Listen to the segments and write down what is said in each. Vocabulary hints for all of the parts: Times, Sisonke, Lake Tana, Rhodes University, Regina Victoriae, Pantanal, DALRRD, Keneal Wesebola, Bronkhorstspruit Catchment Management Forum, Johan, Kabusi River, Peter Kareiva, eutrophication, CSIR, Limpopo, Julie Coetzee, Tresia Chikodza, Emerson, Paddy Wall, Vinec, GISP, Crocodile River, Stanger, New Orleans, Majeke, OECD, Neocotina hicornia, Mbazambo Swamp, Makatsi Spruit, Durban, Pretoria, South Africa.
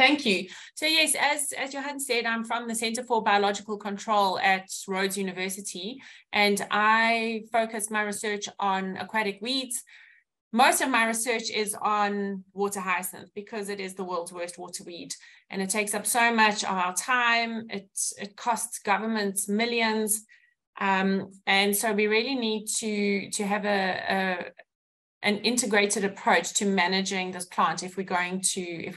thank you. So yes, as Johan said, I'm from the Center for Biological Control at Rhodes University, and I focus my research on aquatic weeds. Most of my research is on water hyacinth because it is the world's worst water weed, and it takes up so much of our time. It costs governments millions, and so we really need to have an integrated approach to managing this plant if we're going to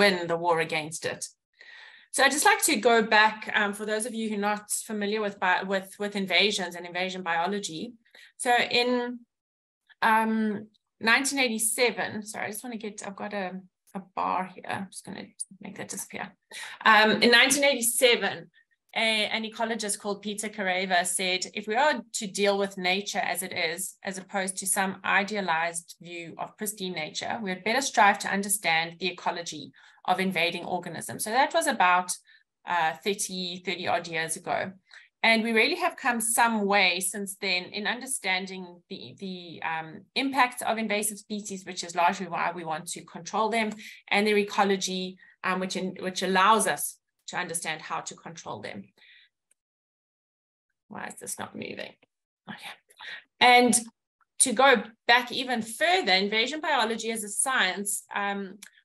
win the war against it. So I'd just like to go back for those of you who are not familiar with invasions and invasion biology. So in 1987, sorry, I just want to get, I've got a bar here. I'm just going to make that disappear. In 1987, an ecologist called Peter Kareiva said, if we are to deal with nature as it is, as opposed to some idealized view of pristine nature, we had better strive to understand the ecology of invading organisms. So that was about 30 odd years ago. And we really have come some way since then in understanding the impacts of invasive species, which is largely why we want to control them, and their ecology, which allows us to understand how to control them. Why is this not moving? Okay. And to go back even further, invasion biology as a science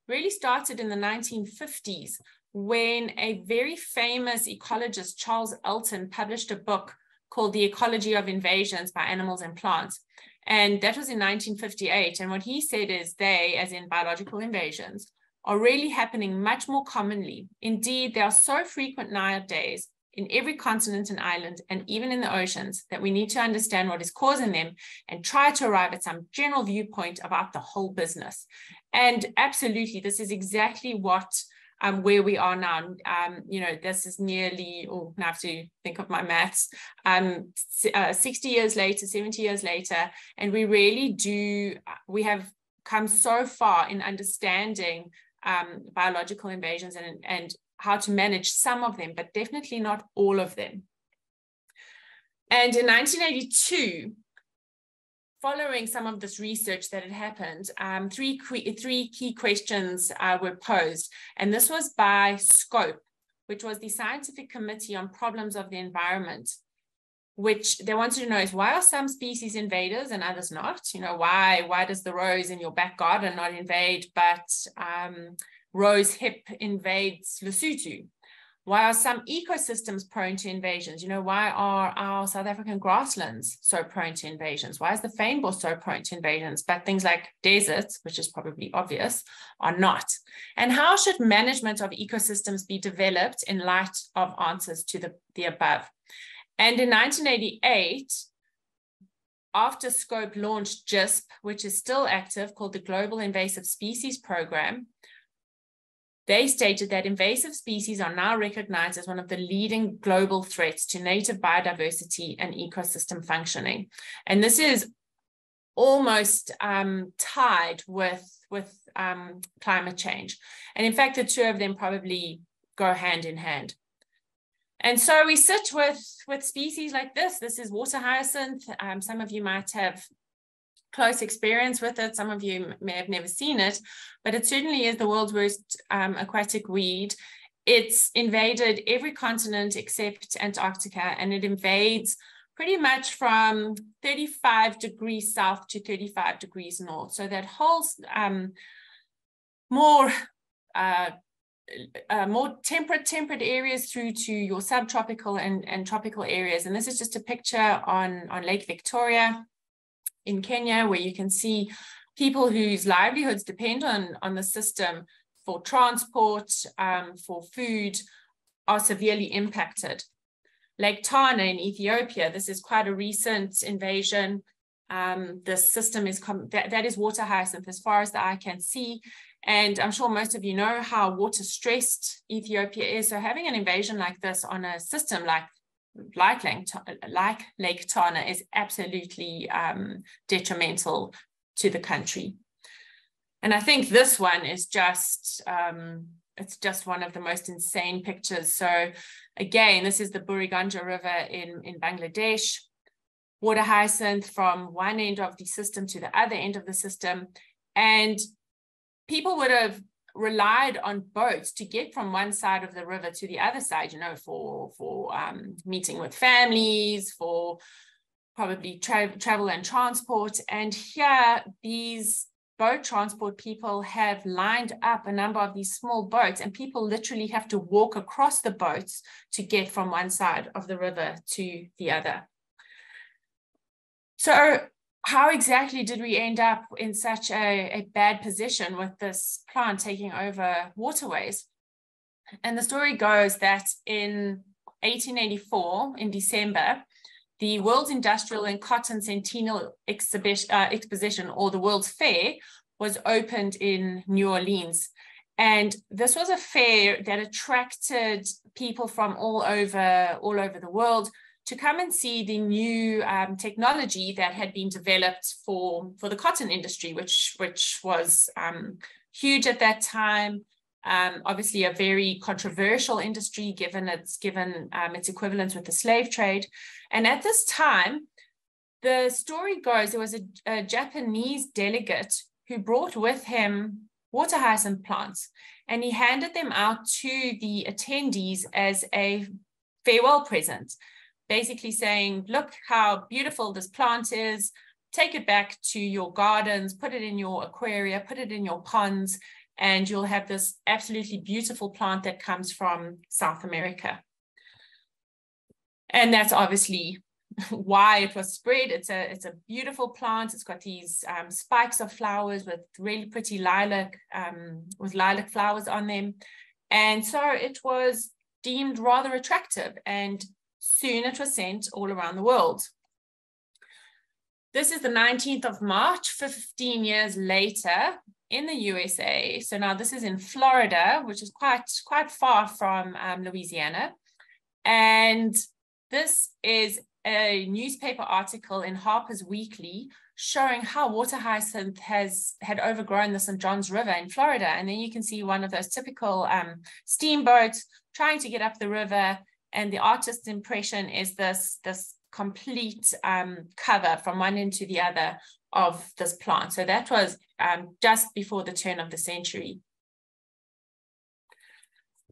really started in the 1950s when a very famous ecologist, Charles Elton, published a book called The Ecology of Invasions by Animals and Plants. And that was in 1958. And what he said is they, as in biological invasions, are really happening much more commonly. Indeed, they are so frequent nowadays in every continent and island, and even in the oceans, that we need to understand what is causing them and try to arrive at some general viewpoint about the whole business. And absolutely, this is exactly what where we are now. You know, this is nearly, oh, now I have to think of my maths, 60 years later, 70 years later, and we really do, we have come so far in understanding biological invasions and how to manage some of them, but definitely not all of them. And in 1982, following some of this research that had happened, three key questions were posed. And this was by SCOPE, which was the Scientific Committee on Problems of the Environment, which they wanted to know is why are some species invaders and others not? You know, why does the rose in your back garden not invade, but rose hip invades Lesotho? Why are some ecosystems prone to invasions? You know, why are our South African grasslands so prone to invasions? Why is the fynbos so prone to invasions? But things like deserts, which is probably obvious, are not. And how should management of ecosystems be developed in light of answers to the above? And in 1988, after SCOPE launched GISP, which is still active, called the Global Invasive Species Program, they stated that invasive species are now recognized as one of the leading global threats to native biodiversity and ecosystem functioning. And this is almost tied with climate change. And in fact, the two of them probably go hand in hand. And so we sit with species like this. This is water hyacinth. Some of you might have close experience with it. Some of you may have never seen it, but it certainly is the world's worst aquatic weed. It's invaded every continent except Antarctica, and it invades pretty much from 35 degrees south to 35 degrees north. So that whole more temperate areas through to your subtropical and tropical areas. And this is just a picture on Lake Victoria in Kenya, where you can see people whose livelihoods depend on the system for transport, for food, are severely impacted. Lake Tana in Ethiopia, this is quite a recent invasion. The system is, that is water hyacinth as far as the eye can see. And I'm sure most of you know how water stressed Ethiopia is. So having an invasion like this on a system like Lake Tana is absolutely detrimental to the country. And I think this one is just, it's just one of the most insane pictures. So again, this is the Buriganga River in Bangladesh. Water hyacinth from one end of the system to the other end of the system. And people would have relied on boats to get from one side of the river to the other side, you know, for meeting with families, for probably travel and transport. And here, these boat transport people have lined up a number of these small boats, and people literally have to walk across the boats to get from one side of the river to the other. So how exactly did we end up in such a bad position with this plant taking over waterways? And the story goes that in 1884, in December, the World Industrial and Cotton Centennial Exposition, or the World's Fair, was opened in New Orleans. And this was a fair that attracted people from all over the world to come and see the new technology that had been developed for the cotton industry, which was huge at that time. Obviously a very controversial industry given its equivalence with the slave trade. And at this time, the story goes, there was a Japanese delegate who brought with him water hyacinth plants, and he handed them out to the attendees as a farewell present, basically saying, look how beautiful this plant is, take it back to your gardens, put it in your aquaria, put it in your ponds, and you'll have this absolutely beautiful plant that comes from South America. And that's obviously why it was spread. It's a beautiful plant. It's got these spikes of flowers with really pretty lilac flowers on them. And so it was deemed rather attractive, and soon it was sent all around the world. This is the 19th of March, 15 years later, in the USA. So now this is in Florida, which is quite far from Louisiana. And this is a newspaper article in Harper's Weekly showing how water hyacinth had overgrown the St. John's River in Florida. And then you can see one of those typical steamboats trying to get up the river. And the artist's impression is this complete cover from one end to the other of this plant. So that was just before the turn of the century.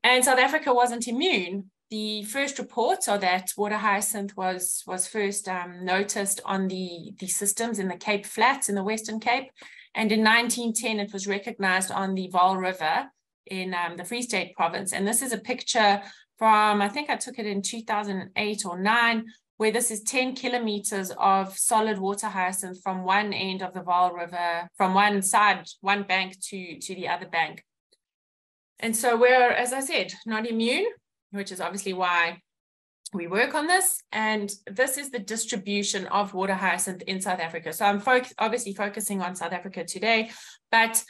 And South Africa wasn't immune. The first reports are that water hyacinth was first noticed on the systems in the Cape Flats in the Western Cape. And in 1910, it was recognized on the Vaal River in the Free State province. And this is a picture from, I think I took it in 2008 or 9, where this is 10 kilometers of solid water hyacinth from one end of the Vaal River, from one side, one bank to the other bank. And so we're, as I said, not immune, which is obviously why we work on this. And this is the distribution of water hyacinth in South Africa. So I'm obviously focusing on South Africa today, but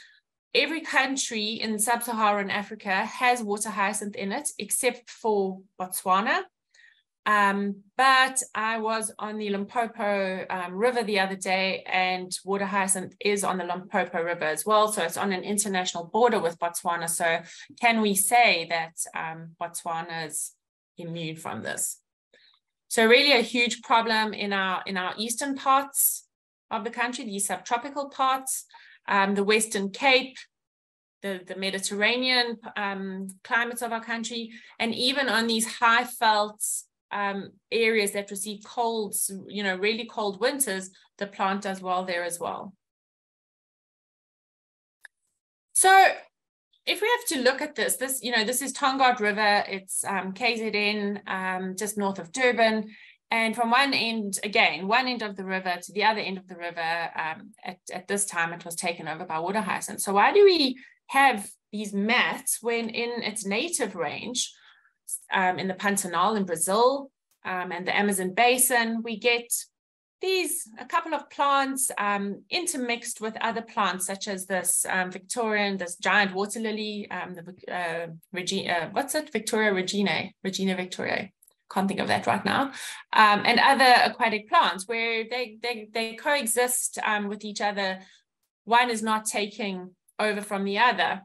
every country in sub-Saharan Africa has water hyacinth in it, except for Botswana. But I was on the Limpopo River the other day, and water hyacinth is on the Limpopo River as well. So it's on an international border with Botswana. So can we say that Botswana is immune from this? So really a huge problem in our eastern parts of the country, these subtropical parts, the Western Cape, the Mediterranean climates of our country, and even on these high felt areas that receive colds, you know, really cold winters, the plant does well there as well. So if we have to look at this, you know, this is Tongaat River, it's KZN, just north of Durban. And from one end, again, one end of the river to the other end of the river, at this time, it was taken over by water hyacinth. So why do we have these mats when in its native range, in the Pantanal in Brazil and the Amazon Basin, we get a couple of plants intermixed with other plants, such as this Victorian, this giant water lily, Victoria Regina, Victoriae. Can't think of that right now, and other aquatic plants where they coexist with each other. One is not taking over from the other.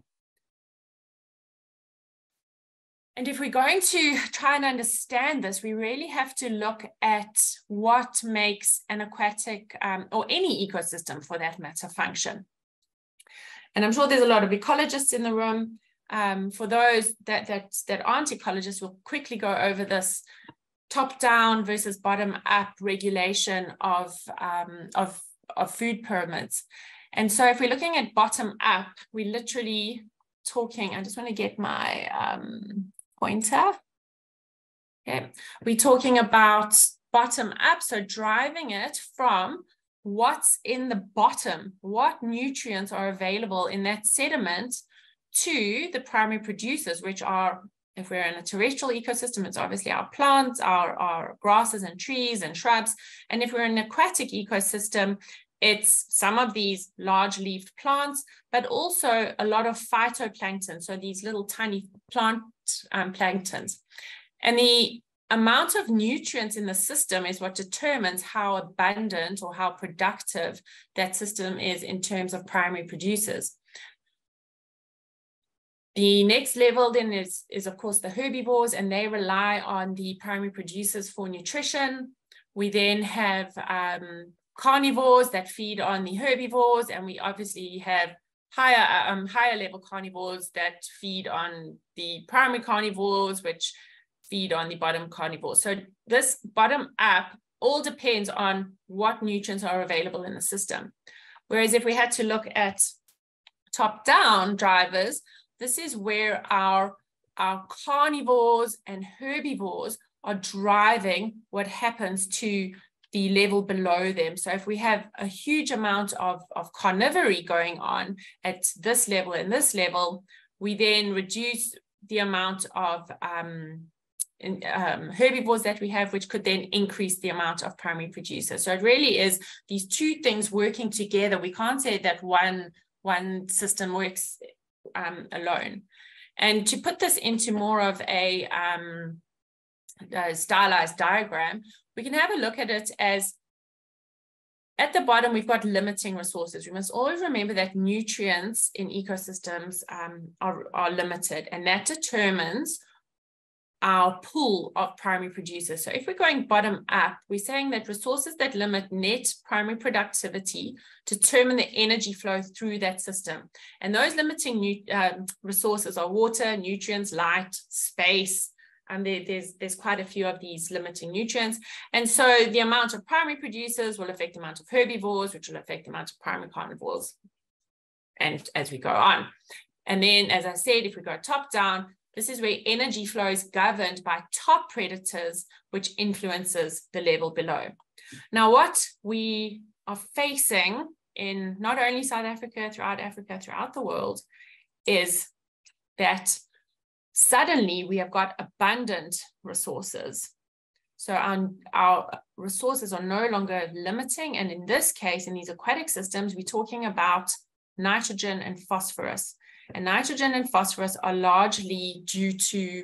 And if we're going to try and understand this, we really have to look at what makes an aquatic or any ecosystem for that matter function. And I'm sure there's a lot of ecologists in the room. For those that aren't ecologists, we'll quickly go over this top-down versus bottom-up regulation of food pyramids. And so if we're looking at bottom-up, we're literally talking, I just want to get my pointer. Okay, we're talking about bottom-up, so driving it from what's in the bottom, what nutrients are available in that sediment to the primary producers, which are, if we're in a terrestrial ecosystem, it's obviously our plants, our grasses and trees and shrubs. And if we're in an aquatic ecosystem, it's some of these large-leaved plants, but also a lot of phytoplankton, so these little tiny plant planktons. And the amount of nutrients in the system is what determines how abundant or how productive that system is in terms of primary producers. The next level then is of course the herbivores, and they rely on the primary producers for nutrition. We then have carnivores that feed on the herbivores, and we obviously have higher level carnivores that feed on the primary carnivores, which feed on the bottom carnivores. So this bottom up all depends on what nutrients are available in the system. Whereas if we had to look at top down drivers, this is where our carnivores and herbivores are driving what happens to the level below them. So if we have a huge amount of carnivory going on at this level and this level, we then reduce the amount of herbivores that we have, which could then increase the amount of primary producers. So it really is these two things working together. We can't say that one system works alone. And to put this into more of a stylized diagram, we can have a look at it as at the bottom, we've got limiting resources. We must always remember that nutrients in ecosystems are limited, and that determines our pool of primary producers. So if we're going bottom up, we're saying that resources that limit net primary productivity determine the energy flow through that system. And those limiting resources are water, nutrients, light, space, and there's quite a few of these limiting nutrients. And so the amount of primary producers will affect the amount of herbivores, which will affect the amount of primary carnivores, and as we go on. And then, as I said, if we go top down, this is where energy flow is governed by top predators, which influences the level below. Now, what we are facing in not only South Africa, throughout the world, is that suddenly we have got abundant resources. So our resources are no longer limiting. And in this case, in these aquatic systems, we're talking about nitrogen and phosphorus. And nitrogen and phosphorus are largely due to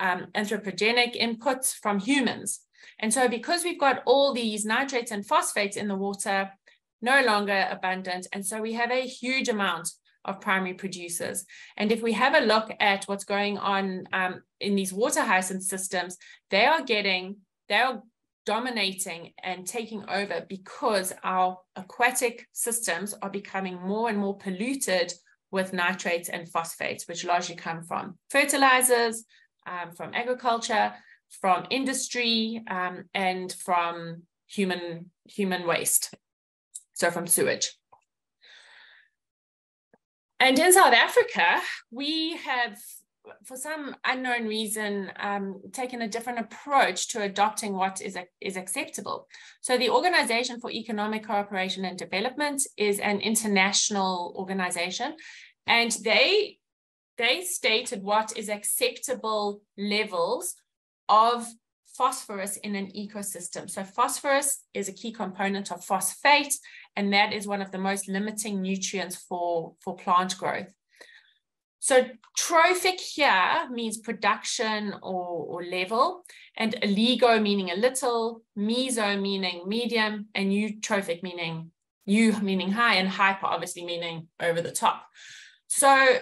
anthropogenic inputs from humans. And so because we've got all these nitrates and phosphates in the water, no longer abundant, and so we have a huge amount of primary producers. And if we have a look at what's going on in these water hyacinth systems, they are dominating and taking over because our aquatic systems are becoming more and more polluted with nitrates and phosphates, which largely come from fertilizers, from agriculture, from industry, and from human waste, so from sewage. And in South Africa, we have, for some unknown reason, taken a different approach to adopting what is acceptable. So the Organization for Economic Cooperation and Development is an international organization, and they stated what is acceptable levels of phosphorus in an ecosystem. So phosphorus is a key component of phosphate, and that is one of the most limiting nutrients for plant growth. So trophic here means production or level, and oligo meaning a little, meso meaning medium, and eutrophic meaning high, and hyper obviously meaning over the top. So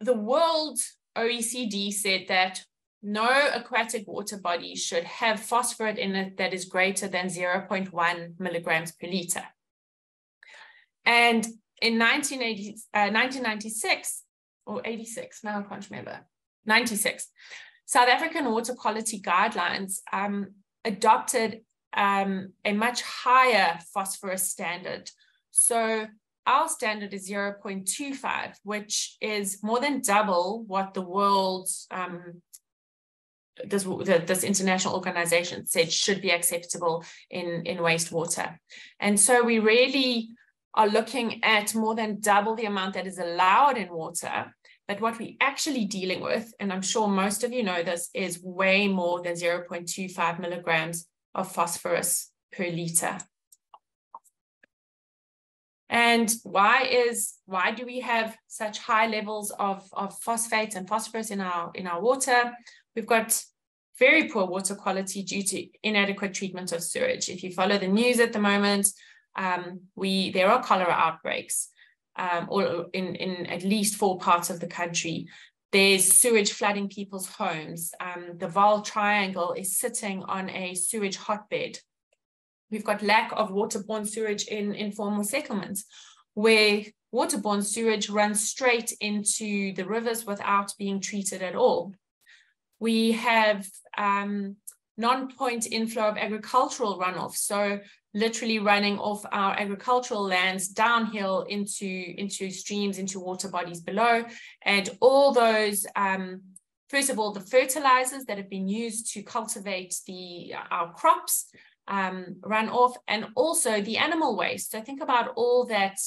the World OECD said that no aquatic water body should have phosphorus in it that is greater than 0.1 milligrams per liter. And in 1996 or 86, now I can't remember, 96, South African Water Quality Guidelines adopted a much higher phosphorus standard. So our standard is 0.25, which is more than double what the world's, this international organization said should be acceptable in wastewater. And so we really are looking at more than double the amount that is allowed in water. But what we're actually dealing with, and I'm sure most of you know this, is way more than 0.25 milligrams of phosphorus per liter. And why do we have such high levels of phosphates and phosphorus in our water? We've got very poor water quality due to inadequate treatment of sewage. If you follow the news at the moment, there are cholera outbreaks in at least 4 parts of the country. There's sewage flooding people's homes. The Vaal Triangle is sitting on a sewage hotbed. We've got lack of waterborne sewage in informal settlements, where waterborne sewage runs straight into the rivers without being treated at all. We have non-point inflow of agricultural runoff, so literally running off our agricultural lands downhill into streams, into water bodies below. And all those, first of all, the fertilizers that have been used to cultivate our crops run off, and also the animal waste. So think about all that,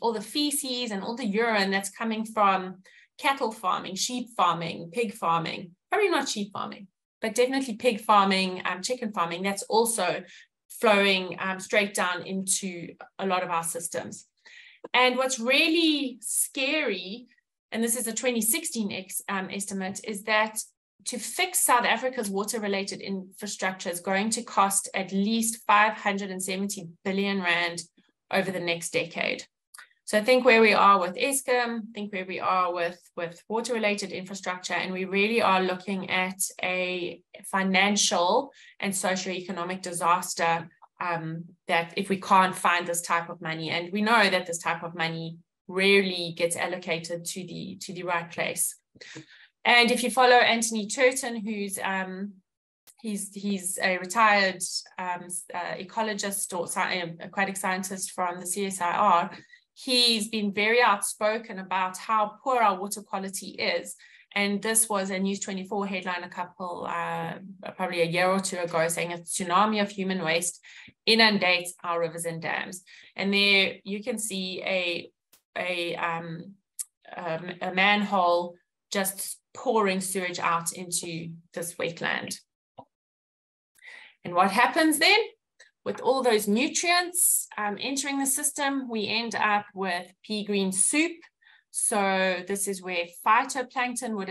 all the feces and all the urine that's coming from cattle farming, sheep farming, pig farming, probably not sheep farming, but definitely pig farming, chicken farming, that's also flowing straight down into a lot of our systems. And what's really scary, and this is a 2016 estimate, is that to fix South Africa's water-related infrastructure is going to cost at least 570 billion rand over the next decade. So I think where we are with Eskom, think where we are with water-related infrastructure, and we really are looking at a financial and socioeconomic disaster that if we can't find this type of money, and we know that this type of money rarely gets allocated to the right place. And if you follow Anthony Turton, who's he's a retired ecologist or aquatic scientist from the CSIR, he's been very outspoken about how poor our water quality is. And this was a News 24 headline a couple, probably a year or two ago, saying a tsunami of human waste inundates our rivers and dams. And there you can see a manhole just pouring sewage out into this wetland. And what happens then? With all those nutrients entering the system, we end up with pea green soup. So this is where phytoplankton would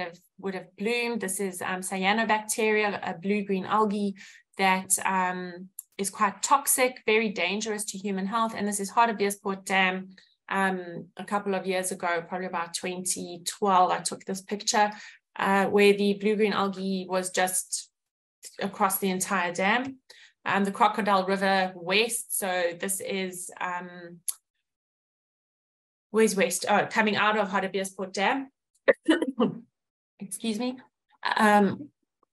have bloomed. This is cyanobacteria, a blue-green algae that is quite toxic, very dangerous to human health. And this is Hartbeespoort Dam. A couple of years ago, probably about 2012, I took this picture where the blue-green algae was just across the entire dam. The Crocodile River west, so this is, where's west? Oh, coming out of Hartbeespoort Dam. Excuse me.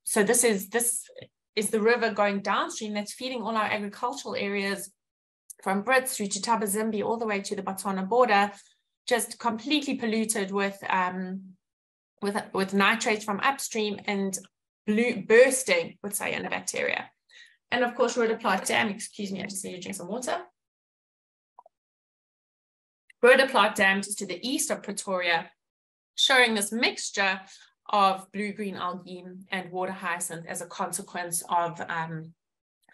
So this is the river going downstream that's feeding all our agricultural areas from Brits through to Tabazimbi, all the way to the Botswana border, just completely polluted with nitrates from upstream and bursting with cyanobacteria. And of course, Roodeplaat Dam, excuse me, I just need to drink some water. Roodeplaat Dam, just to the east of Pretoria, showing this mixture of blue-green algae and water hyacinth as a consequence of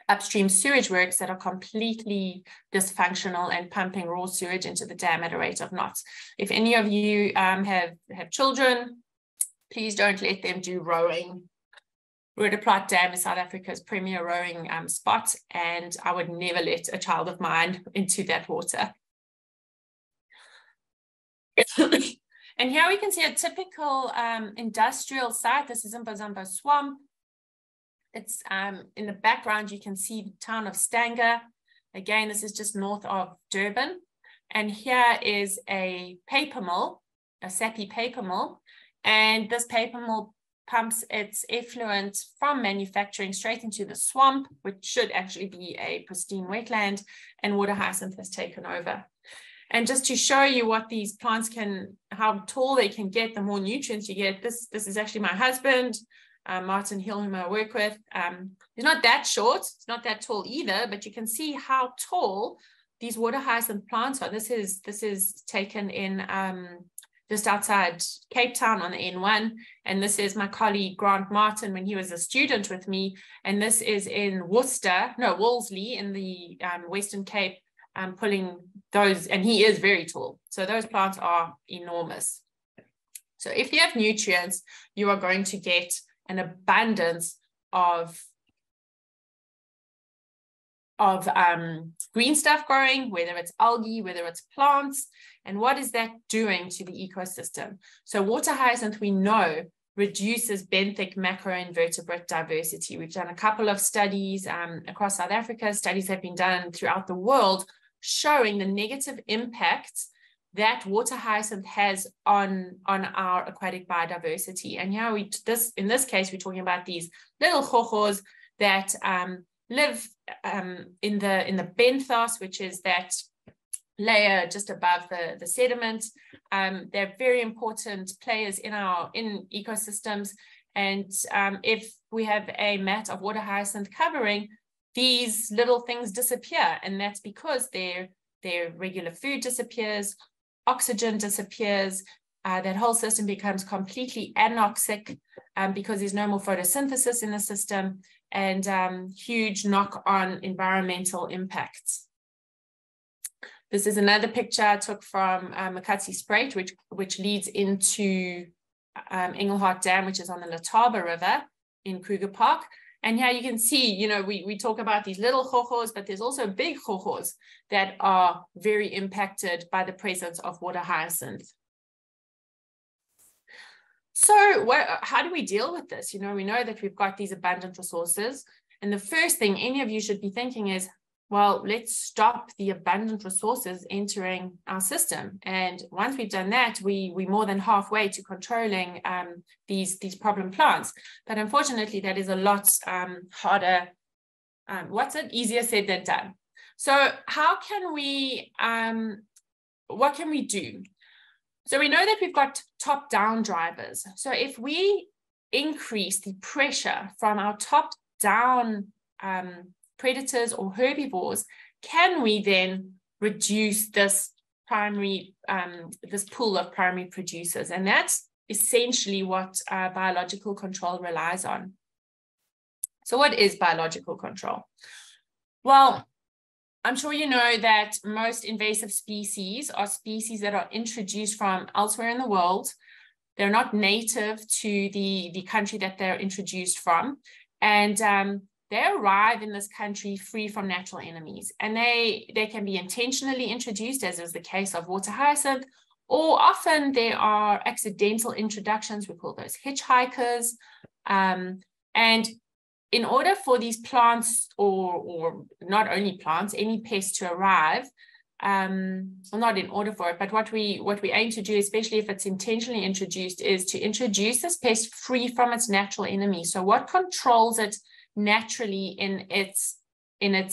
upstream sewage works that are completely dysfunctional and pumping raw sewage into the dam at a rate of knots. If any of you have children, please don't let them do rowing. Roodeplaat Dam is South Africa's premier rowing spot, and I would never let a child of mine into that water. And here we can see a typical industrial site. This is Mbazambo Swamp. It's in the background, you can see the town of Stanger. Again, this is just north of Durban. And here is a paper mill, a sappy paper mill. And this paper mill pumps its effluent from manufacturing straight into the swamp, which should actually be a pristine wetland, and water hyacinth has taken over. And just to show you what these plants can, how tall they can get, the more nutrients you get. This is actually my husband, Martin Hill, whom I work with. He's not that short, it's not that tall either, but you can see how tall these water hyacinth plants are. This is taken in just outside Cape Town on the N1. And this is my colleague, Grant Martin, when he was a student with me. And this is in Wolseley in the Western Cape, pulling those, and he is very tall. So those plants are enormous. So if you have nutrients, you are going to get an abundance of green stuff growing, whether it's algae, whether it's plants. And what is that doing to the ecosystem? So water hyacinth, we know, reduces benthic macroinvertebrate diversity. We've done a couple of studies across South Africa. Studies have been done throughout the world showing the negative impacts that water hyacinth has on our aquatic biodiversity. And yeah, in this case, we're talking about these little chojos that live in the benthos, which is that layer just above the sediment. They're very important players in ecosystems. And if we have a mat of water hyacinth covering, these little things disappear. And that's because their regular food disappears, oxygen disappears, that whole system becomes completely anoxic because there's no more photosynthesis in the system, and huge knock-on environmental impacts. This is another picture I took from Makatsi Spruit, which leads into Engelhard Dam, which is on the Letaba River in Kruger Park. And here you can see, we talk about these little chojos, but there's also big chojos that are very impacted by the presence of water hyacinth. So how do we deal with this? We know that we've got these abundant resources. And the first thing any of you should be thinking is, well, let's stop the abundant resources entering our system. And once we've done that, we're more than halfway to controlling these problem plants. But unfortunately, that is a lot harder. Easier said than done. So how can we, what can we do? So we know that we've got top-down drivers. So if we increase the pressure from our top-down predators or herbivores, can we then reduce this pool of primary producers? And that's essentially what biological control relies on. So what is biological control? Well, I'm sure you know that most invasive species are species that are introduced from elsewhere in the world. They're not native to the country that they're introduced from. And they arrive in this country free from natural enemies. And they can be intentionally introduced, as is the case of water hyacinth, or often there are accidental introductions. We call those hitchhikers. And in order for these plants, or not only plants, any pest to arrive, well, not in order for it, but what we aim to do, especially if it's intentionally introduced, is to introduce this pest free from its natural enemy. So what controls it naturally in its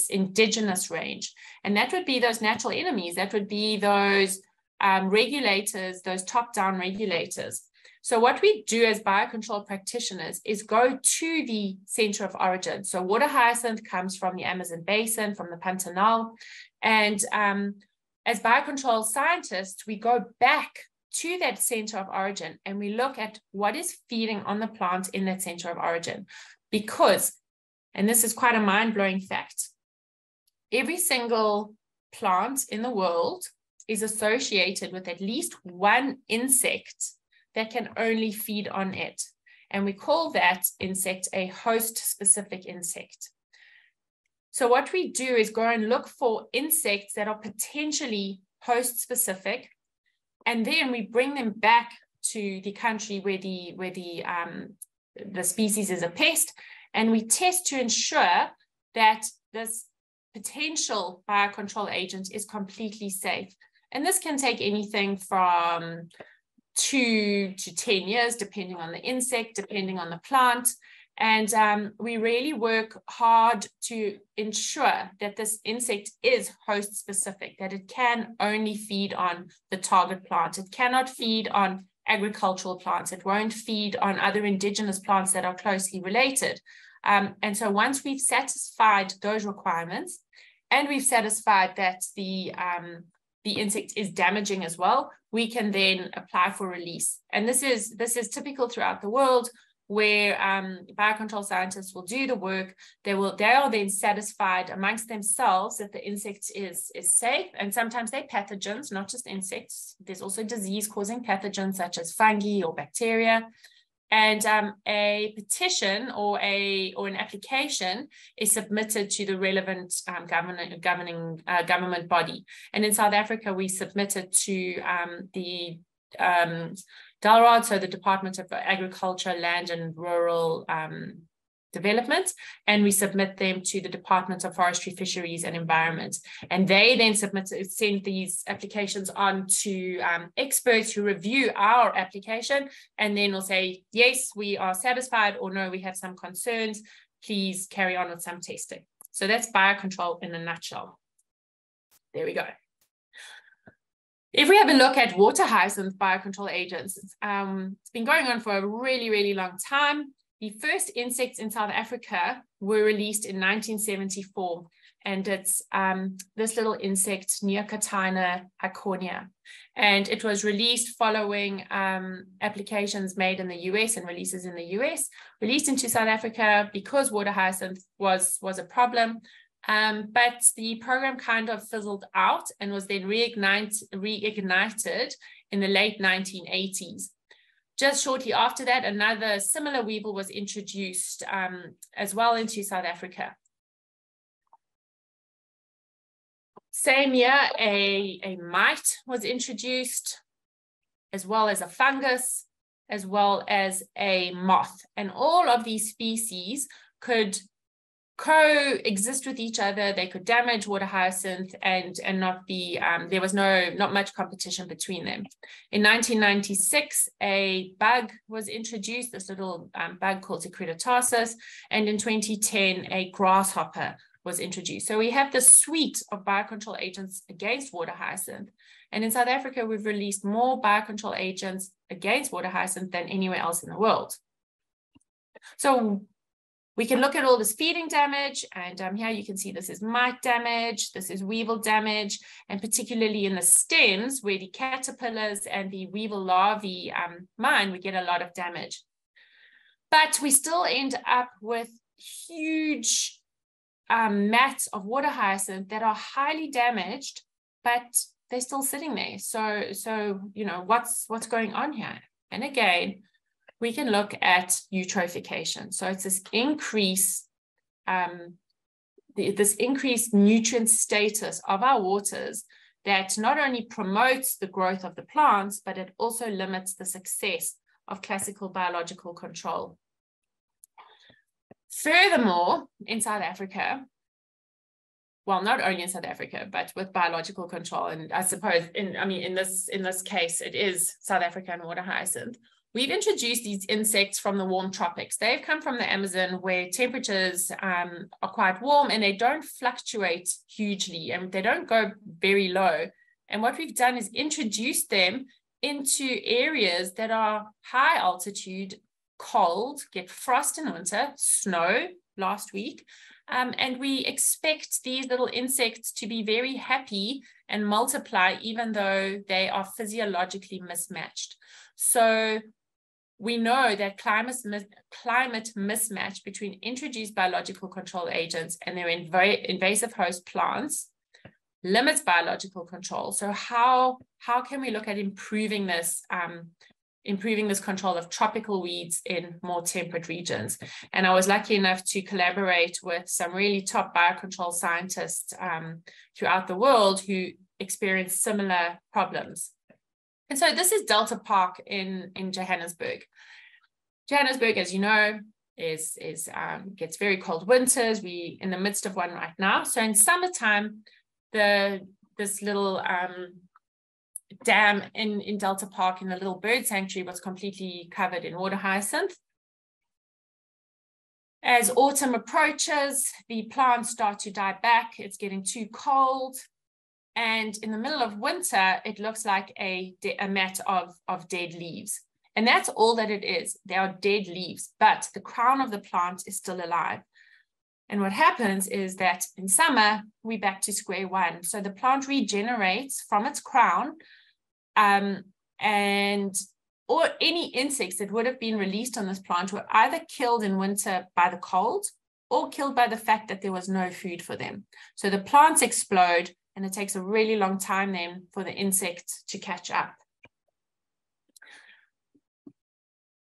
indigenous range? And that would be those natural enemies. That would be those regulators, those top-down regulators. So what we do as biocontrol practitioners is go to the center of origin. So water hyacinth comes from the Amazon Basin, from the Pantanal. And as biocontrol scientists, we go back to that center of origin and we look at what is feeding on the plant in that center of origin. Because, and this is quite a mind-blowing fact, every single plant in the world is associated with at least one insect that can only feed on it. And we call that insect a host-specific insect. So what we do is go and look for insects that are potentially host-specific, and then we bring them back to the country where the species is a pest, and we test to ensure that this potential biocontrol agent is completely safe. And this can take anything from 2 to 10 years, depending on the insect, depending on the plant. And we really work hard to ensure that this insect is host specific, that it can only feed on the target plant. It cannot feed on agricultural plants. It won't feed on other indigenous plants that are closely related. And so once we've satisfied those requirements, and we've satisfied that the insect is damaging as well, we can then apply for release. And this is typical throughout the world, where biocontrol scientists will do the work. They are then satisfied amongst themselves that the insect is safe. And sometimes they're pathogens, not just insects. There's also disease-causing pathogens such as fungi or bacteria. And a petition or an application is submitted to the relevant government body. And in South Africa, we submitted to the DALRROD, so the Department of Agriculture, Land and Rural Development, and we submit them to the Department of Forestry, Fisheries and Environment. And they then send these applications on to experts who review our application, and then will say, yes, we are satisfied, or no, we have some concerns, please carry on with some testing. So that's biocontrol in a nutshell. There we go. If we have a look at water hyacinth biocontrol agents, it's been going on for a really, really long time. The first insects in South Africa were released in 1974, and it's this little insect, Neocotina hicornia. And it was released following applications made in the US and releases in the US, released into South Africa because water hyacinth was a problem. But the program kind of fizzled out and was then reignited in the late 1980s. Just shortly after that, another similar weevil was introduced as well into South Africa. Same year, a mite was introduced, as well as a fungus, as well as a moth. And all of these species could coexist with each other. They could damage water hyacinth and not be, there was not much competition between them. In 1996, a bug was introduced, this little bug called secretotarsus, and in 2010, a grasshopper was introduced. So we have this suite of biocontrol agents against water hyacinth. And in South Africa, we've released more biocontrol agents against water hyacinth than anywhere else in the world. So we can look at all this feeding damage, and here you can see this is mite damage, this is weevil damage, and particularly in the stems where the caterpillars and the weevil larvae mine, we get a lot of damage. But we still end up with huge mats of water hyacinth that are highly damaged, but they're still sitting there. So you know, what's going on here? And again, we can look at eutrophication. So it's this increased nutrient status of our waters that not only promotes the growth of the plants, but it also limits the success of classical biological control. Furthermore, in South Africa, well, not only in South Africa, but with biological control, and I suppose, in this case, it is South Africa and water hyacinth, we've introduced these insects from the warm tropics. They've come from the Amazon, where temperatures are quite warm and they don't fluctuate hugely and they don't go very low. And what we've done is introduce them into areas that are high altitude, cold, get frost in winter, snow last week. And we expect these little insects to be very happy and multiply, even though they are physiologically mismatched. So we know that climate mismatch between introduced biological control agents and their invasive host plants limits biological control. So how can we look at improving this control of tropical weeds in more temperate regions? And I was lucky enough to collaborate with some really top biocontrol scientists throughout the world who experienced similar problems. And so this is Delta Park in Johannesburg. Johannesburg, as you know, gets very cold winters. We're in the midst of one right now. So in summertime, this little dam in Delta Park in the little bird sanctuary was completely covered in water hyacinth. As autumn approaches, the plants start to die back. It's getting too cold. And in the middle of winter, it looks like a mat of dead leaves. And that's all that it is. They are dead leaves, but the crown of the plant is still alive. And what happens is that in summer, we're back to square one. So the plant regenerates from its crown, or any insects that would have been released on this plant were either killed in winter by the cold or killed by the fact that there was no food for them. So the plants explode, and it takes a really long time then for the insect to catch up.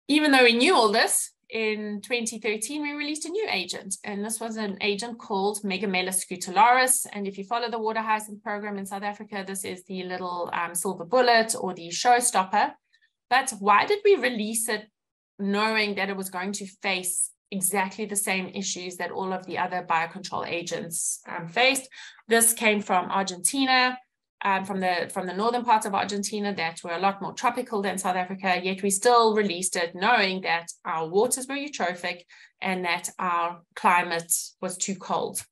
Even though we knew all this, in 2013, we released a new agent, and this was an agent called Megamelus scutellaris. And if you follow the water hyacinth program in South Africa, this is the little silver bullet or the showstopper. But why did we release it knowing that it was going to face exactly the same issues that all of the other biocontrol agents faced? This came from Argentina, from the northern parts of Argentina that were a lot more tropical than South Africa, yet we still released it knowing that our waters were eutrophic and that our climate was too cold.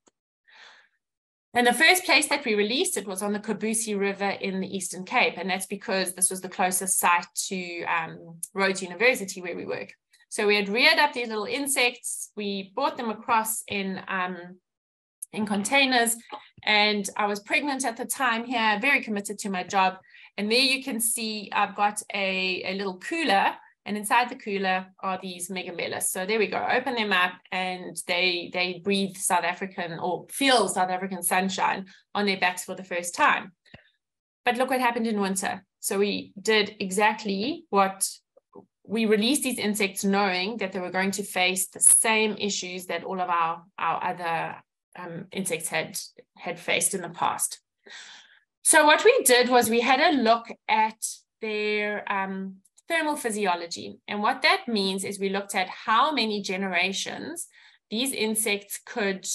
And the first place that we released it was on the Kabusi River in the Eastern Cape. And that's because this was the closest site to Rhodes University where we work. So we had reared up these little insects. We brought them across in containers. And I was pregnant at the time here, very committed to my job. And there you can see I've got a little cooler. And inside the cooler are these megamelus. So there we go, open them up and they breathe South African or feel South African sunshine on their backs for the first time. But look what happened in winter. So we did exactly what we released these insects knowing that they were going to face the same issues that all of our other insects had faced in the past. So what we did was we had a look at their thermal physiology. And what that means is we looked at how many generations these insects could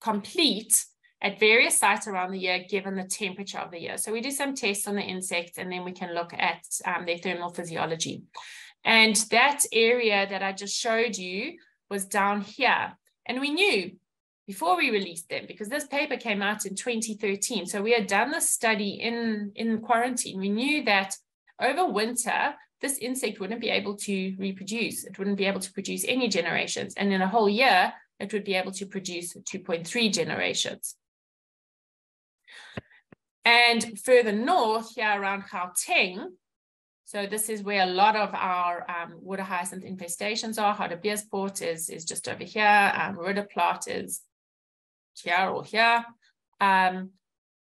complete at various sites around the year, given the temperature of the year. So we do some tests on the insects, and then we can look at their thermal physiology. And that area that I just showed you was down here. And we knew before we released them, because this paper came out in 2013. So we had done this study in quarantine. We knew that over winter, this insect wouldn't be able to reproduce. It wouldn't be able to produce any generations. And in a whole year, it would be able to produce 2.3 generations. And further north, here around Gauteng, so this is where a lot of our water hyacinth infestations are. Hartbeespoort is just over here. Roodeplaat is here or here.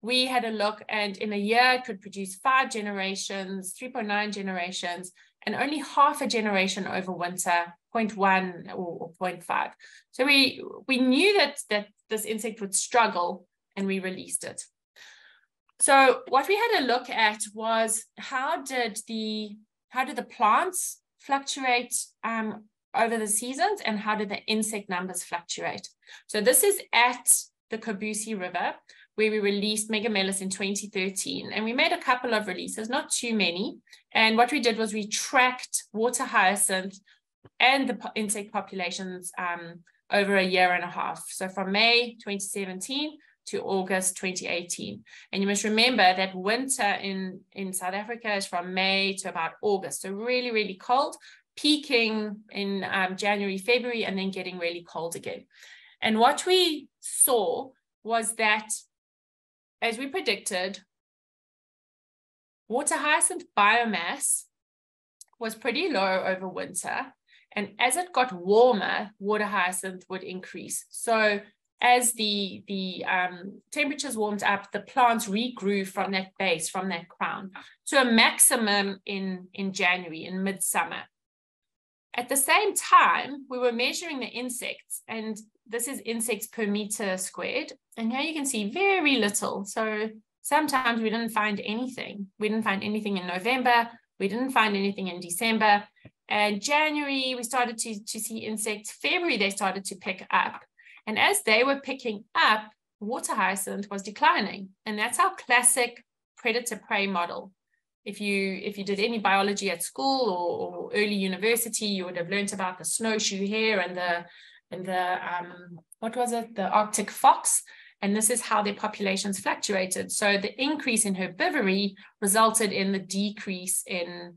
We had a look, and in a year it could produce 5 generations, 3.9 generations, and only half a generation over winter, 0.1 or 0.5. So we knew that this insect would struggle, and we released it. So what we had a look at was how did the plants fluctuate over the seasons, and how did the insect numbers fluctuate? So this is at the Kabusi River, where we released Megamelus in 2013. And we made a couple of releases, not too many. And what we did was we tracked water hyacinth and the insect populations over a year and a half. So from May 2017 to August 2018. And you must remember that winter in South Africa is from May to about August. So really, really cold, peaking in January, February, and then getting really cold again. And what we saw was that, as we predicted, water hyacinth biomass was pretty low over winter. And as it got warmer, water hyacinth would increase. So as the temperatures warmed up, the plants regrew from that base, from that crown, to a maximum in January, in midsummer. At the same time, we were measuring the insects, and this is insects per meter squared. And here you can see very little. So sometimes we didn't find anything. We didn't find anything in November. We didn't find anything in December. And January, we started to see insects. February, they started to pick up. And as they were picking up, water hyacinth was declining. And that's our classic predator-prey model. If you did any biology at school or early university, you would have learned about the snowshoe hare and the what was it, the Arctic fox, and this is how their populations fluctuated. So the increase in herbivory resulted in the decrease in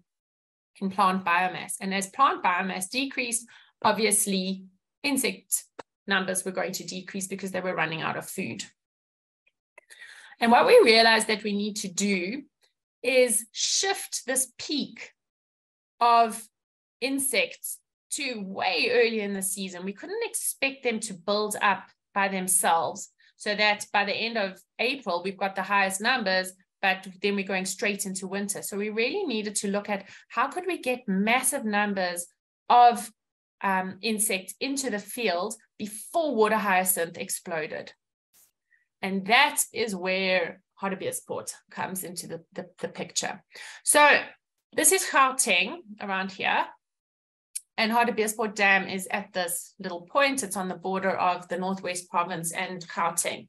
plant biomass, and as plant biomass decreased, obviously insect numbers were going to decrease because they were running out of food. And what we realized that we need to do is shift this peak of insects to way earlier in the season. We couldn't expect them to build up by themselves so that by the end of April, we've got the highest numbers, but then we're going straight into winter. So we really needed to look at how could we get massive numbers of insects into the field before water hyacinth exploded. And that is where Hartbeespoort comes into the picture. So this is Gauteng around here, and Hartbeespoort Dam is at this little point. It's on the border of the Northwest Province and Gauteng.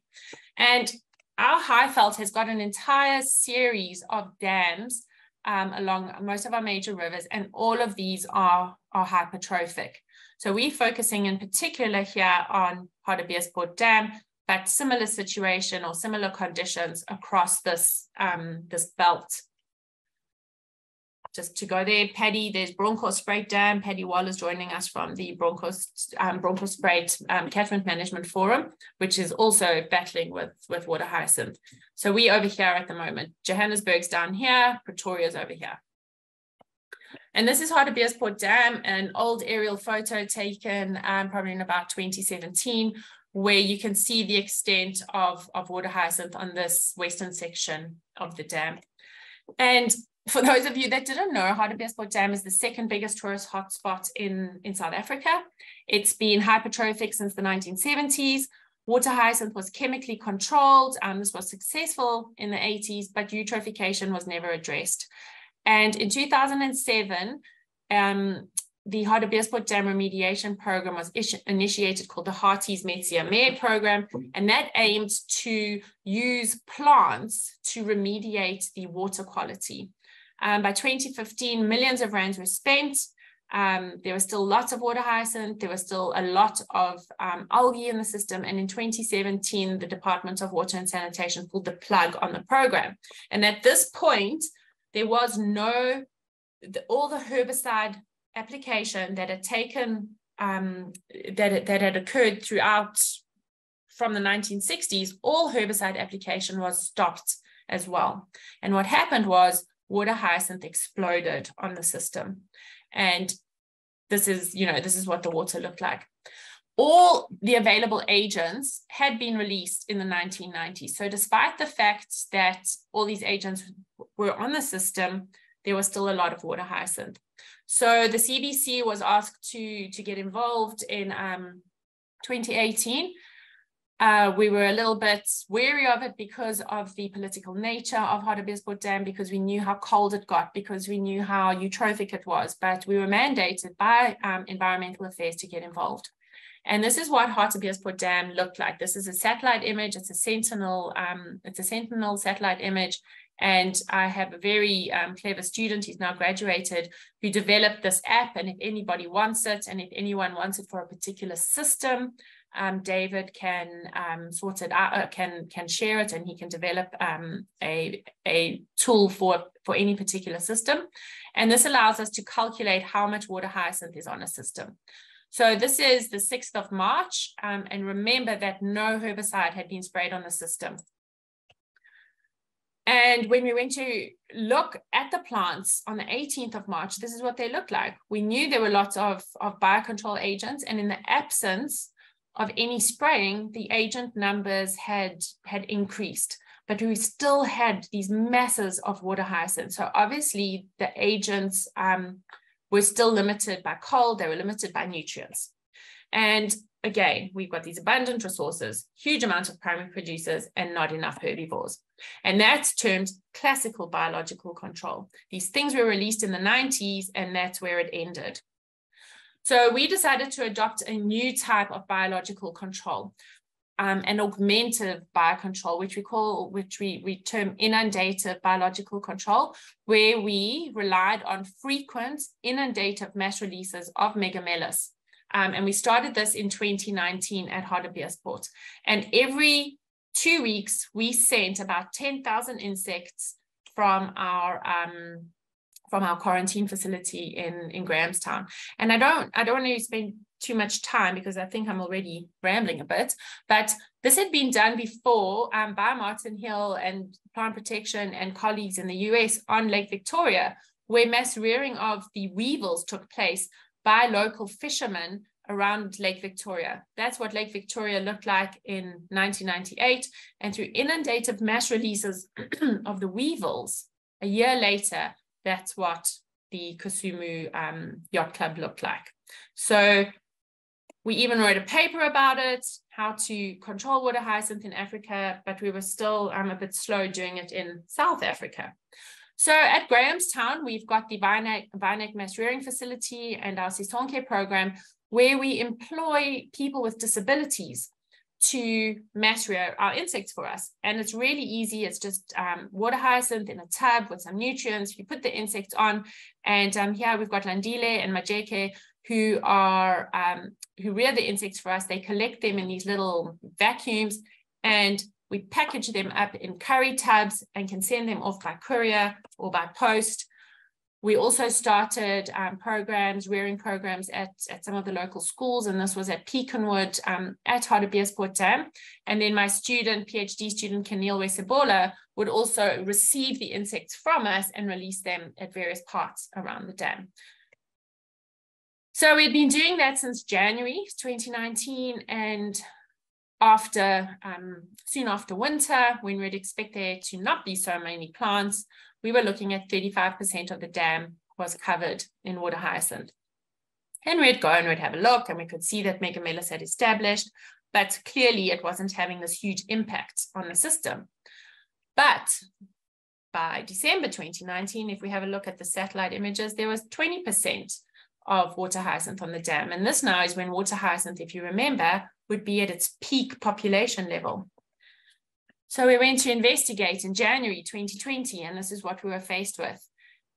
And our Highveld has got an entire series of dams along most of our major rivers, and all of these are hypertrophic. So we're focusing in particular here on Hartbeespoort Dam, but similar situation or similar conditions across this, this belt. Just to go there, Paddy, there's Bronkhorstspruit Dam. Paddy Wall is joining us from the Bronkhorstspruit Catchment Management Forum, which is also battling with water hyacinth. So we over here at the moment. Johannesburg's down here, Pretoria's over here. And this is Hartbeespoort Dam, an old aerial photo taken probably in about 2017, where you can see the extent of water hyacinth on this western section of the dam. And for those of you that didn't know, Hartbeespoort Dam is the second biggest tourist hotspot in South Africa. It's been hypertrophic since the 1970s. Water hyacinth was chemically controlled, and this was successful in the 80s, but eutrophication was never addressed. And in 2007, the Hartbeespoort Dam remediation program was initiated, called the Harties Metsia Mare program, and that aimed to use plants to remediate the water quality. By 2015, millions of rands were spent. There was still lots of water hyacinth. There was still a lot of algae in the system. And in 2017, the Department of Water and Sanitation pulled the plug on the program. And at this point, there was all the herbicide application that had taken that had occurred throughout from the 1960s, all herbicide application was stopped as well. And what happened was water hyacinth exploded on the system, and this is what the water looked like. All the available agents had been released in the 1990s. So despite the fact that all these agents were on the system, there was still a lot of water hyacinth. So the CBC was asked to get involved in 2018. We were a little bit wary of it because of the political nature of Hartbeespoort Dam, because we knew how cold it got, because we knew how eutrophic it was, but we were mandated by Environmental Affairs to get involved. And this is what Hartbeespoort Dam looked like. This is a satellite image. It's a Sentinel. It's a Sentinel satellite image. And I have a very clever student, he's now graduated, who developed this app. And if anybody wants it, and if anyone wants it for a particular system, David can sort it out, can share it, and he can develop a tool for any particular system. And this allows us to calculate how much water hyacinth is on a system. So this is the 6th of March. And remember that no herbicide had been sprayed on the system. And when we went to look at the plants on the 18th of March, this is what they looked like. We knew there were lots of biocontrol agents, and in the absence of any spraying, the agent numbers had increased, but we still had these masses of water hyacinth. So obviously the agents were still limited by cold, they were limited by nutrients. And again, we've got these abundant resources, huge amounts of primary producers, and not enough herbivores. And that's termed classical biological control. These things were released in the 90s, and that's where it ended. So we decided to adopt a new type of biological control. and augmentative biocontrol, which we call, which we term inundative biological control, where we relied on frequent inundative mass releases of megamelus. And we started this in 2019 at Hartbeespoort. And every 2 weeks, we sent about 10,000 insects from our quarantine facility in Grahamstown. And I don't want to spend too much time because I think I'm already rambling a bit, but this had been done before by Martin Hill and Plant Protection and colleagues in the US on Lake Victoria, where mass rearing of the weevils took place by local fishermen around Lake Victoria. That's what Lake Victoria looked like in 1998. And through inundative mass releases of the weevils a year later, that's what the Kusumu Yacht Club looked like. So we even wrote a paper about it, how to control water hyacinth in Africa, but we were still a bit slow doing it in South Africa. So at Grahamstown, we've got the Vinec Mass Rearing Facility and our Sisonke program, where we employ people with disabilities to mass rear our insects for us. And it's really easy. It's just water hyacinth in a tub with some nutrients. You put the insects on, and here we've got Landile and Majeke who rear the insects for us. They collect them in these little vacuums, and we package them up in curry tubs and can send them off by courier or by post. We also started rearing programs at some of the local schools, and this was at Peakenwood at Hartbeespoort Dam. And then my student, PhD student, Keneal Wesebola, would also receive the insects from us and release them at various parts around the dam. So we've been doing that since January 2019, and after, soon after winter, when we'd expect there to not be so many plants, we were looking at 35% of the dam was covered in water hyacinth. And we'd go and we'd have a look, and we could see that megamelus had established, but clearly it wasn't having this huge impact on the system. But by December 2019, if we have a look at the satellite images, there was 20% of water hyacinth on the dam. And this now is when water hyacinth, if you remember, would be at its peak population level. So we went to investigate in January 2020, and this is what we were faced with.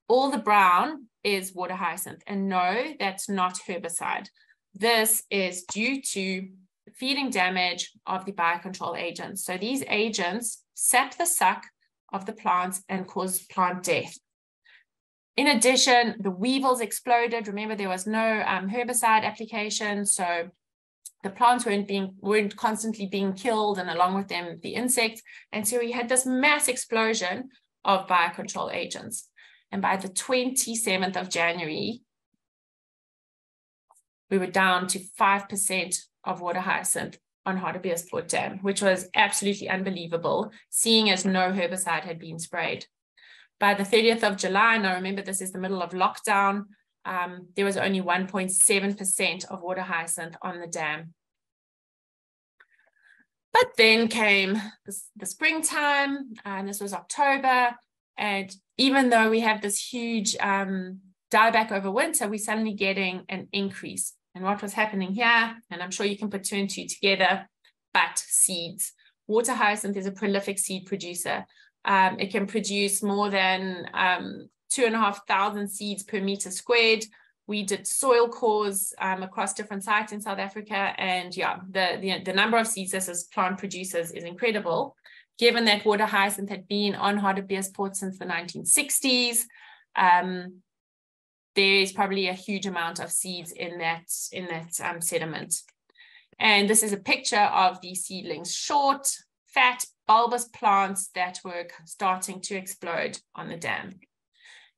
All the brown is water hyacinth, and no, that's not herbicide. This is due to feeding damage of the biocontrol agents. So these agents sap the suck of the plants and cause plant death. In addition, the weevils exploded. Remember, there was no herbicide application, so the plants weren't constantly being killed, and along with them, the insects. And so we had this mass explosion of biocontrol agents. And by the 27th of January, we were down to 5% of water hyacinth on Hartbeespoort Dam, which was absolutely unbelievable, seeing as no herbicide had been sprayed. By the 30th of July, and I remember this is the middle of lockdown, there was only 1.7% of water hyacinth on the dam. But then came the springtime, and this was October. And even though we have this huge dieback over winter, we're suddenly getting an increase. And what was happening here, and I'm sure you can put two and two together, but seeds. Water hyacinth is a prolific seed producer. It can produce more than 2,500 seeds per meter squared. We did soil cores across different sites in South Africa. And yeah, the number of seeds as plant producers is incredible. Given that water hyacinth had been on Hartbeespoort since the 1960s, there is probably a huge amount of seeds in that sediment. And this is a picture of the seedlings, short, fat, bulbous plants that were starting to explode on the dam.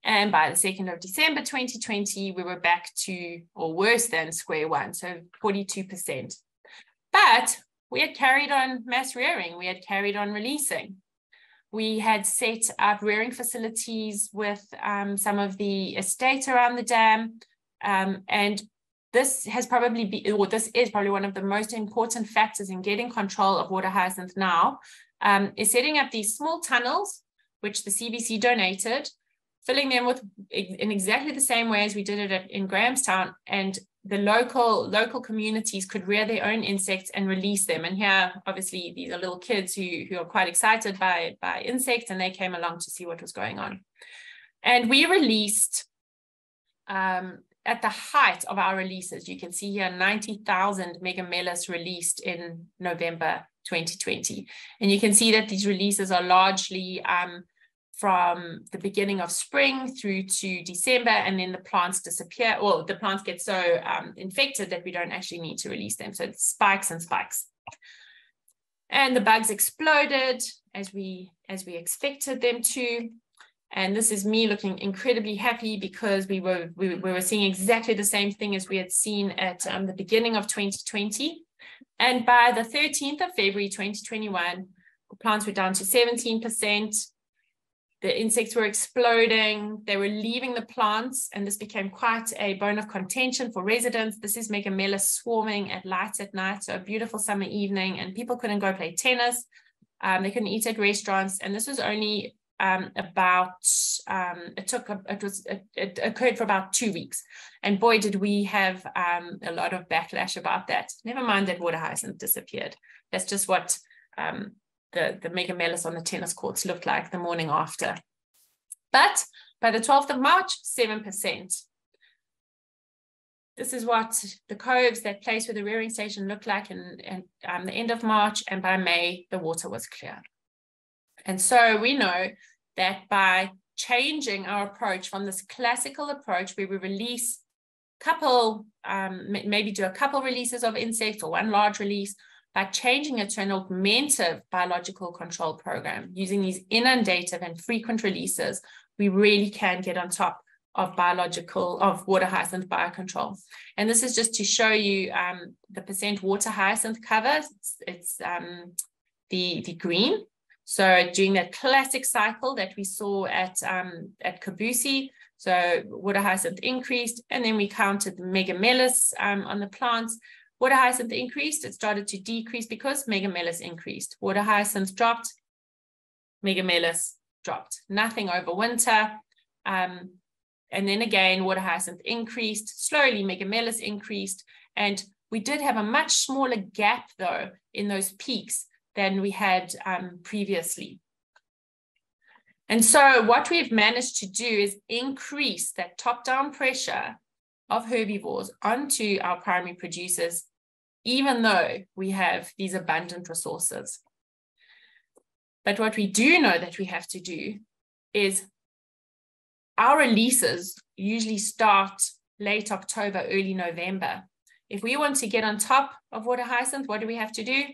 And by the 2nd of December 2020, we were back to, or worse than, square one, so 42%. But we had carried on mass rearing. We had carried on releasing. We had set up rearing facilities with some of the estate around the dam. And this has probably been, or this is probably one of the most important factors in getting control of water hyacinth now, is setting up these small tunnels, which the CBC donated, filling them with in exactly the same way as we did it in Grahamstown, and the local communities could rear their own insects and release them. And here, obviously, these are little kids who are quite excited by insects, and they came along to see what was going on. And we released, at the height of our releases, you can see here 90,000 megamelus released in November 2020. And you can see that these releases are largely from the beginning of spring through to December, and then the plants disappear, or the plants get so infected that we don't actually need to release them. So it spikes and spikes. And the bugs exploded as we expected them to. And this is me looking incredibly happy because we were seeing exactly the same thing as we had seen at the beginning of 2020. And by the 13th of February 2021, the plants were down to 17%. The insects were exploding. They were leaving the plants, and this became quite a bone of contention for residents. This is megamelus swarming at lights at night, so a beautiful summer evening, and people couldn't go play tennis. They couldn't eat at restaurants, and this was only it occurred for about 2 weeks, and boy did we have a lot of backlash about that. Never mind that water hyacinth disappeared. That's just what the megamelus on the tennis courts looked like the morning after. But by the 12th of March, 7%. This is what the coves, that place where the rearing station, looked like in the end of March, and by May the water was clear. And so we know that by changing our approach from this classical approach where we release maybe do a couple releases of insects or one large release, by changing it to an augmentative biological control program, using these inundative and frequent releases, we really can get on top of water hyacinth biocontrol. And this is just to show you the percent water hyacinth cover. It's the green. So during that classic cycle that we saw at Kabusi, so water hyacinth increased, and then we counted the megamelus on the plants. Water hyacinth increased, it started to decrease because megamelus increased. Water hyacinth dropped, megamelus dropped. Nothing over winter. And then again, water hyacinth increased, slowly megamelus increased. And we did have a much smaller gap though in those peaks than we had previously. And so what we've managed to do is increase that top-down pressure of herbivores onto our primary producers, even though we have these abundant resources. But what we do know that we have to do is our releases usually start late October, early November. If we want to get on top of water hyacinth, what do we have to do?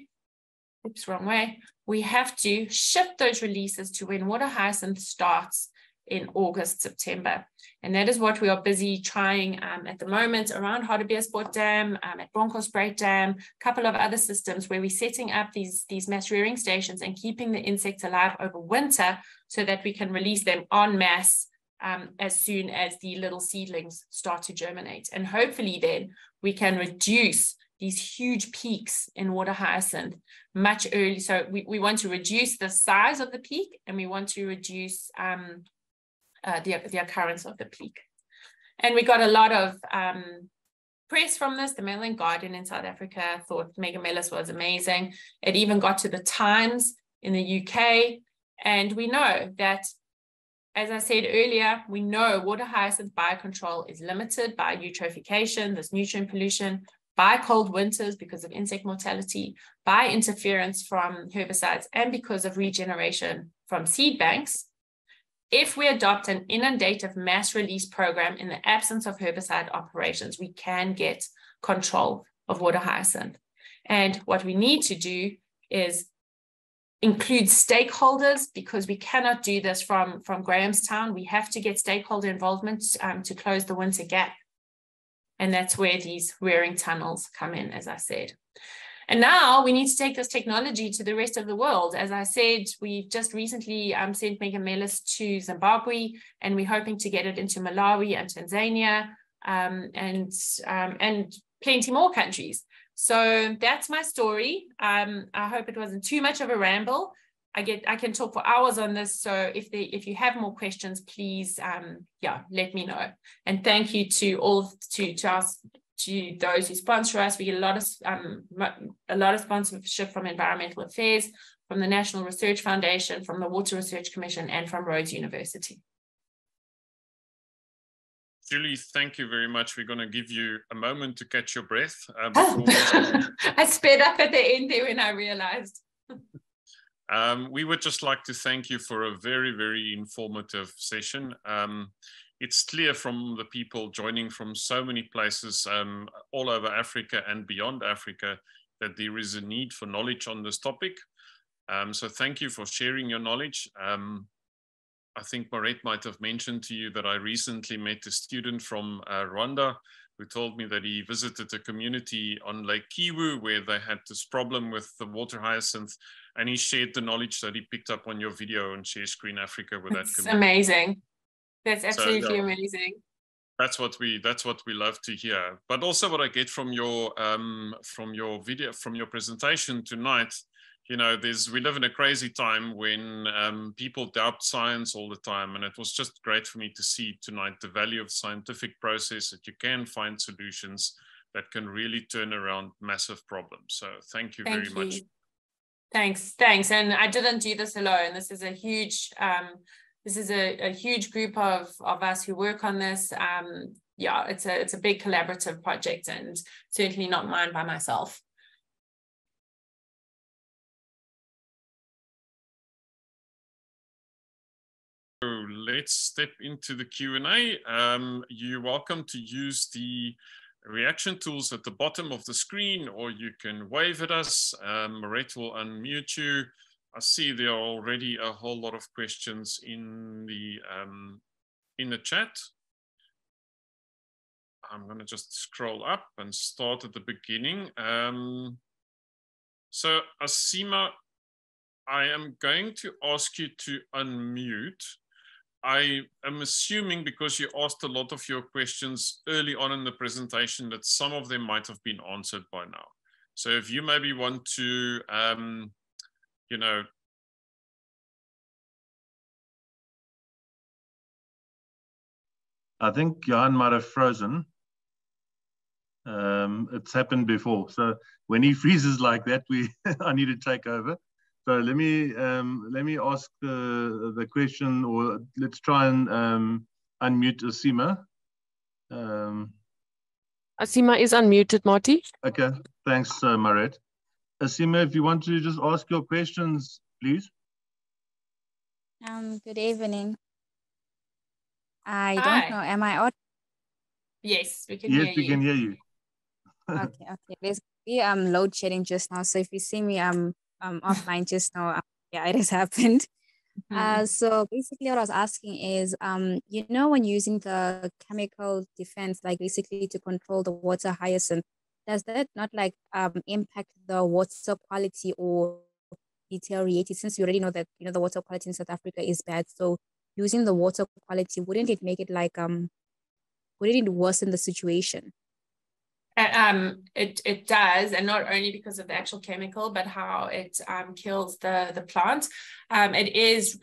Oops, wrong way. We have to shift those releases to when water hyacinth starts in August, September. And that is what we are busy trying at the moment around Hartbeespoort Dam, at Broncospoort Dam, a couple of other systems where we're setting up these mass rearing stations and keeping the insects alive over winter so that we can release them en masse as soon as the little seedlings start to germinate. And hopefully then we can reduce these huge peaks in water hyacinth much early. So we want to reduce the size of the peak, and we want to reduce the occurrence of the peak. And we got a lot of press from this. The Mail and Guardian in South Africa thought megamelus was amazing. It even got to the Times in the UK. And we know that, as I said earlier, we know water hyacinth biocontrol is limited by eutrophication, this nutrient pollution, by cold winters because of insect mortality, by interference from herbicides, and because of regeneration from seed banks. If we adopt an inundative mass release program in the absence of herbicide operations, we can get control of water hyacinth. And what we need to do is include stakeholders, because we cannot do this from Grahamstown. We have to get stakeholder involvement to close the winter gap. And that's where these rearing tunnels come in, as I said. And now we need to take this technology to the rest of the world. As I said, we've just recently sent megamelus to Zimbabwe, and we're hoping to get it into Malawi and Tanzania and plenty more countries. So that's my story. I hope it wasn't too much of a ramble. I can talk for hours on this. So if you have more questions, please let me know. And thank you to all to our to those who sponsor us. We get a lot of sponsorship from Environmental Affairs, from the National Research Foundation, from the Water Research Commission, and from Rhodes University. Julie, thank you very much. We're going to give you a moment to catch your breath. I sped up at the end there when I realized. We would just like to thank you for a very, very informative session. It's clear from the people joining from so many places all over Africa and beyond Africa that there is a need for knowledge on this topic. So thank you for sharing your knowledge. I think Marette might have mentioned to you that I recently met a student from Rwanda who told me that he visited a community on Lake Kivu where they had this problem with the water hyacinth, and he shared the knowledge that he picked up on your video on Share Screen Africa with that community. Amazing. That's absolutely so, amazing. That's what we love to hear. But also what I get from your presentation tonight, you know, we live in a crazy time when people doubt science all the time. And it was just great for me to see tonight the value of scientific process, that you can find solutions that can really turn around massive problems. So thank you very much. Thanks. And I didn't do this alone. This is a huge, huge group of us who work on this. Yeah, it's a big collaborative project, and certainly not mine by myself. So let's step into the Q&A. You're welcome to use the reaction tools at the bottom of the screen, or you can wave at us. Marette will unmute you. I see there are already a whole lot of questions in the chat. I'm going to just scroll up and start at the beginning. So Asima, I am going to ask you to unmute. I am assuming, because you asked a lot of your questions early on in the presentation, that some of them might have been answered by now. So if you maybe want to, you know, I think Johan might have frozen. It's happened before. So when he freezes like that, I need to take over. So let me ask the question, or let's try and unmute Asima. Asima is unmuted, Marty. Okay, thanks, Marette. Asima, if you want to just ask your questions, please. Good evening. I don't know, am I on? Yes, we can hear you. Yes, we can hear you. Okay. There's load shedding just now, so if you see me, I'm offline just now. Yeah, it has happened. Mm-hmm. So basically what I was asking is, you know, when using the chemical defense, like basically to control the water hyacinth, does that not like impact the water quality or deteriorate it? Since we already know that, you know, the water quality in South Africa is bad, so using the water quality, wouldn't it make it like wouldn't it worsen the situation? It does, and not only because of the actual chemical, but how it kills the plant. It is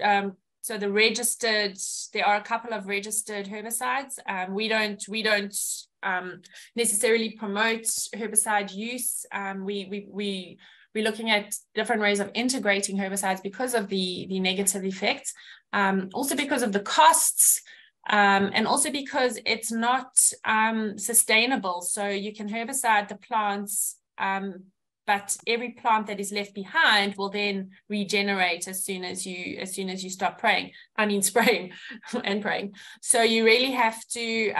so the registered. There are a couple of registered herbicides. We don't necessarily promote herbicide use. We're looking at different ways of integrating herbicides because of the negative effects, also because of the costs, and also because it's not sustainable. So you can herbicide the plants, but every plant that is left behind will then regenerate as soon as you stop spraying and praying. So you really have to,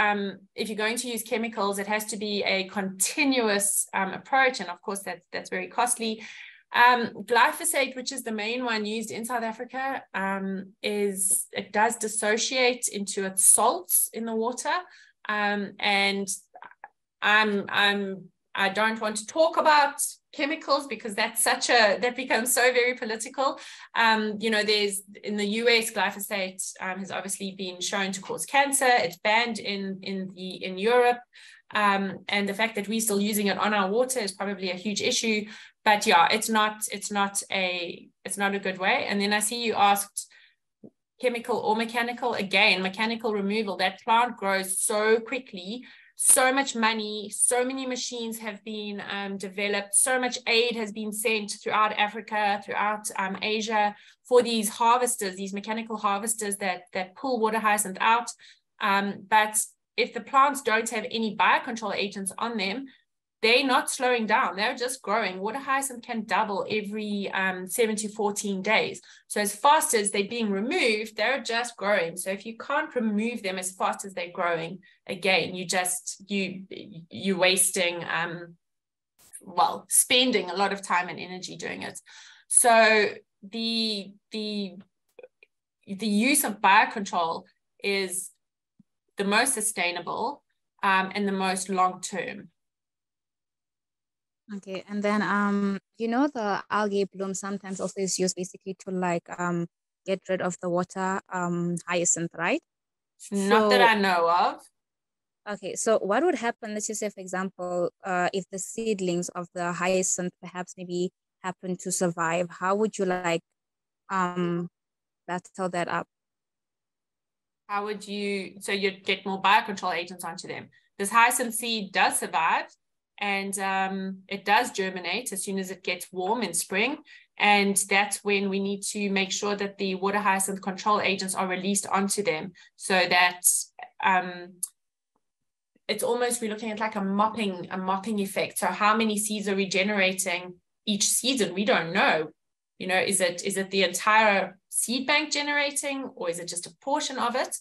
if you're going to use chemicals, it has to be a continuous approach, and of course that's very costly. Glyphosate, which is the main one used in South Africa, it does dissociate into its salts in the water, and I don't want to talk about chemicals because that becomes so very political. You know, there's in the US, glyphosate has obviously been shown to cause cancer. It's banned in Europe, and the fact that we're still using it on our water is probably a huge issue. But yeah, it's not a good way. And then I see you asked chemical or mechanical. Again, mechanical removal. That plant grows so quickly. so much money, so many machines have been developed, so much aid has been sent throughout Africa, throughout Asia for these harvesters, these mechanical harvesters that pull water hyacinth out. But if the plants don't have any biocontrol agents on them, they're not slowing down, they're just growing. Water hyacinth can double every 7 to 14 days. So as fast as they're being removed, they're just growing. So if you can't remove them as fast as they're growing, again, you're wasting, well, spending a lot of time and energy doing it. So the use of biocontrol is the most sustainable and the most long-term. Okay, and then, the algae bloom sometimes also is used basically to get rid of the water hyacinth, right? Not that I know of. Okay, so what would happen, let's just say, for example, if the seedlings of the hyacinth perhaps maybe happen to survive, how would you battle that up? How would you, so you'd get more biocontrol agents onto them. This hyacinth seed does survive. And it does germinate as soon as it gets warm in spring. And that's when we need to make sure that the water hyacinth control agents are released onto them, so that it's almost, we're looking at like a mopping effect. So how many seeds are regenerating each season? We don't know. You know, is it the entire seed bank generating, or is it just a portion of it?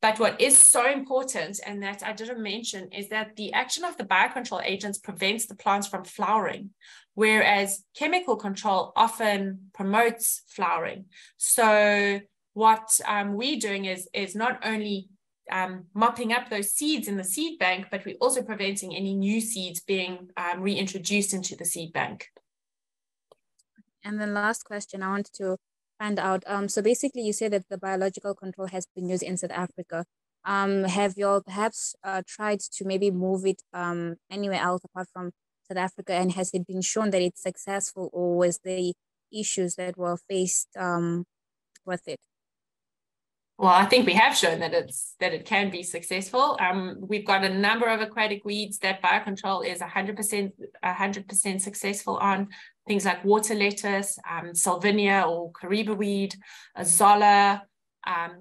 But what is so important, and that I didn't mention, is that the action of the biocontrol agents prevents the plants from flowering, whereas chemical control often promotes flowering. So what we're doing is not only mopping up those seeds in the seed bank, but we're also preventing any new seeds being reintroduced into the seed bank. And the last question I wanted to find out. So basically, you say that the biological control has been used in South Africa. Have you all perhaps tried to maybe move it anywhere else apart from South Africa? And has it been shown that it's successful, or was the issues that were faced with it? Well, I think we have shown that it can be successful. We've got a number of aquatic weeds that biocontrol is 100% successful on. Things like water lettuce, salvinia or cariba weed, azolla,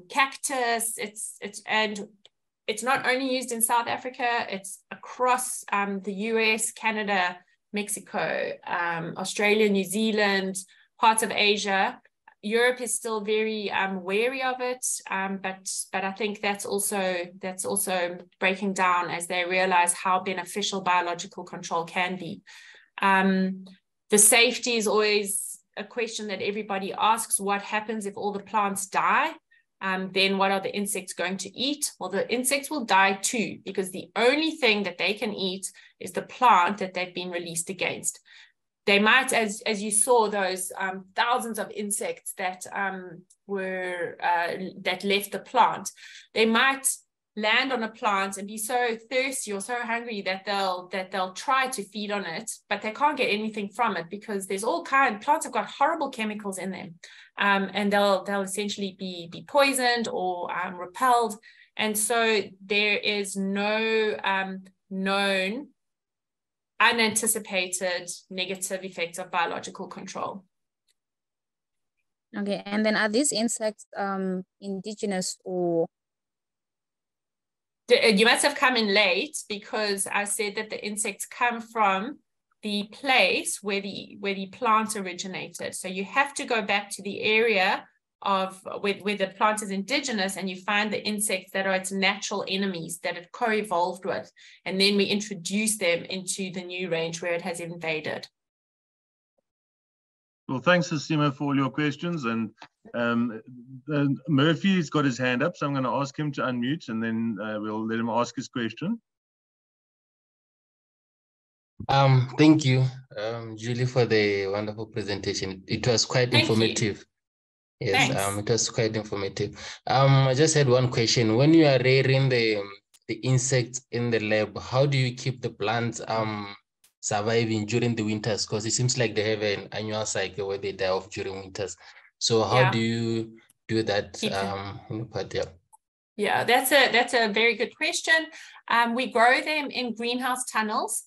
cactus. It's not only used in South Africa, it's across the US, Canada, Mexico, Australia, New Zealand, parts of Asia. Europe is still very wary of it, but I think that's also breaking down as they realize how beneficial biological control can be. The safety is always a question that everybody asks. What happens if all the plants die? Then what are the insects going to eat? Well, the insects will die too, because the only thing that they can eat is the plant that they've been released against. They might, as you saw, those thousands of insects that that left the plant, they might land on a plant and be so thirsty or so hungry that they'll try to feed on it, but they can't get anything from it because there's all kinds, plants have got horrible chemicals in them, and they'll essentially be poisoned or repelled. And so there is no known unanticipated negative effects of biological control. Okay, and then are these insects indigenous, or? You must have come in late, because I said that the insects come from the place where the plant originated. So you have to go back to the area of where the plant is indigenous, and you find the insects that are its natural enemies that it co-evolved with. And then we introduce them into the new range where it has invaded. Well, thanks, Asima, for all your questions. And Murphy's got his hand up, so I'm going to ask him to unmute, and then we'll let him ask his question. Thank you, Julie, for the wonderful presentation. It was quite informative. Yes, it was quite informative. I just had one question. When you are rearing the insects in the lab, how do you keep the plants surviving during the winters? Because it seems like they have an annual cycle where they die off during winters. So how do you do that? But yeah. Yeah, that's a very good question. We grow them in greenhouse tunnels.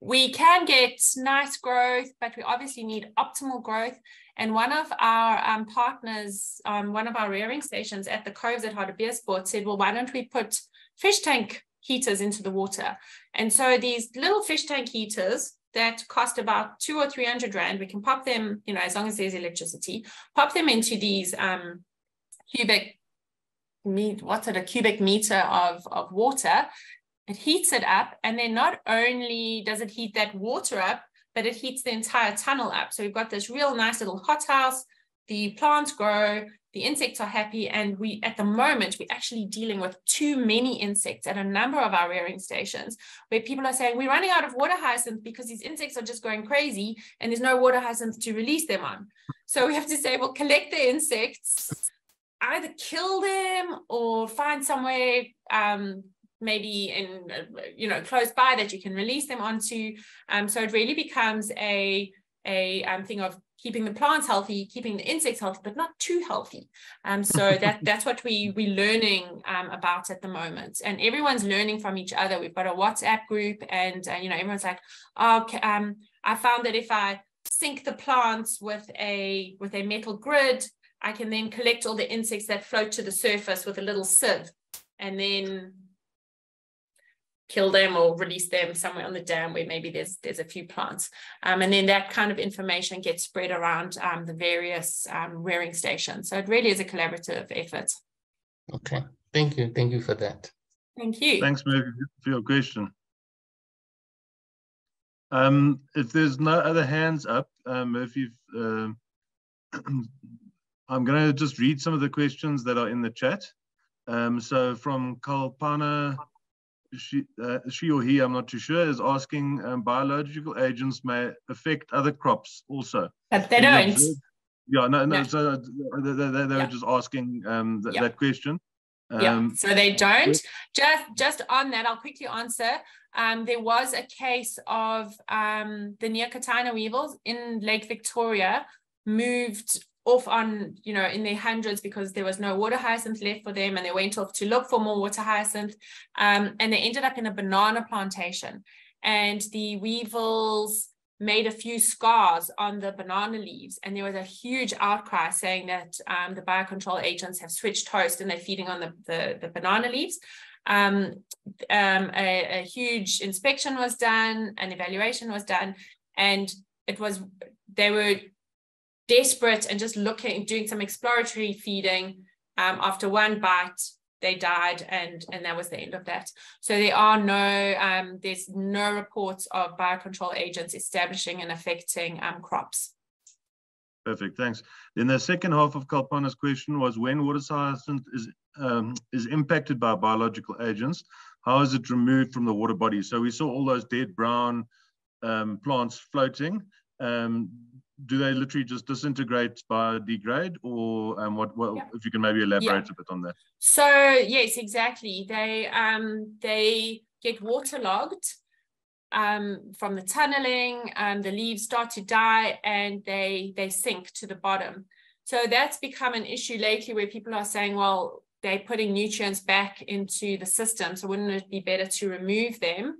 We can get nice growth, but we obviously need optimal growth. And one of our partners on one of our rearing stations at the Coves at Hartbeespoort said, well, why don't we put fish tank heaters into the water? And so these little fish tank heaters that cost about 200 or 300 rand, we can pop them, you know, as long as there's electricity, pop them into these a cubic meter of water. It heats it up, and then not only does it heat that water up, but it heats the entire tunnel up. So we've got this real nice little hothouse, the plants grow, the insects are happy, and we, at the moment, we're actually dealing with too many insects at a number of our rearing stations, where people are saying, we're running out of water hyacinth because these insects are just going crazy, and there's no water hyacinth to release them on. So we have to say, well, collect the insects, either kill them or find somewhere, maybe in, you know, close by that you can release them onto. So it really becomes a thing of keeping the plants healthy, keeping the insects healthy, but not too healthy. So that's what we're learning about at the moment. And everyone's learning from each other. We've got a WhatsApp group, and you know, everyone's like, oh, I found that if I sink the plants with a metal grid, I can then collect all the insects that float to the surface with a little sieve, and then kill them or release them somewhere on the dam where maybe there's a few plants. And then that kind of information gets spread around the various rearing stations. So it really is a collaborative effort. Okay, thank you. Thank you for that. Thank you. Thanks, Mary, for your question. If there's no other hands up, Murphy, I'm going to just read some of the questions that are in the chat. So from Kalpana, she or he, I'm not too sure, is asking, biological agents may affect other crops also. But they don't. Yeah, no. So they were just asking that question. So they don't. Just on that, I'll quickly answer. There was a case of the Neocotina weevils in Lake Victoria moved off on, you know, in their hundreds because there was no water hyacinth left for them, and they went off to look for more water hyacinth, and they ended up in a banana plantation, and the weevils made a few scars on the banana leaves, and there was a huge outcry saying that the biocontrol agents have switched host and they're feeding on the banana leaves. A huge inspection was done, an evaluation was done, and they were desperate and just looking, doing some exploratory feeding. After one bite, they died, and that was the end of that. So there are no, there's no reports of biocontrol agents establishing and affecting crops. Perfect, thanks. Then the second half of Kalpana's question was, when water hyacinth is impacted by biological agents, how is it removed from the water body? So we saw all those dead brown plants floating. Do they literally just disintegrate, biodegrade, or if you can maybe elaborate a bit on that? So yes, exactly. They get waterlogged from the tunneling, and the leaves start to die, and they sink to the bottom. So that's become an issue lately, where people are saying, well, they're putting nutrients back into the system, so wouldn't it be better to remove them?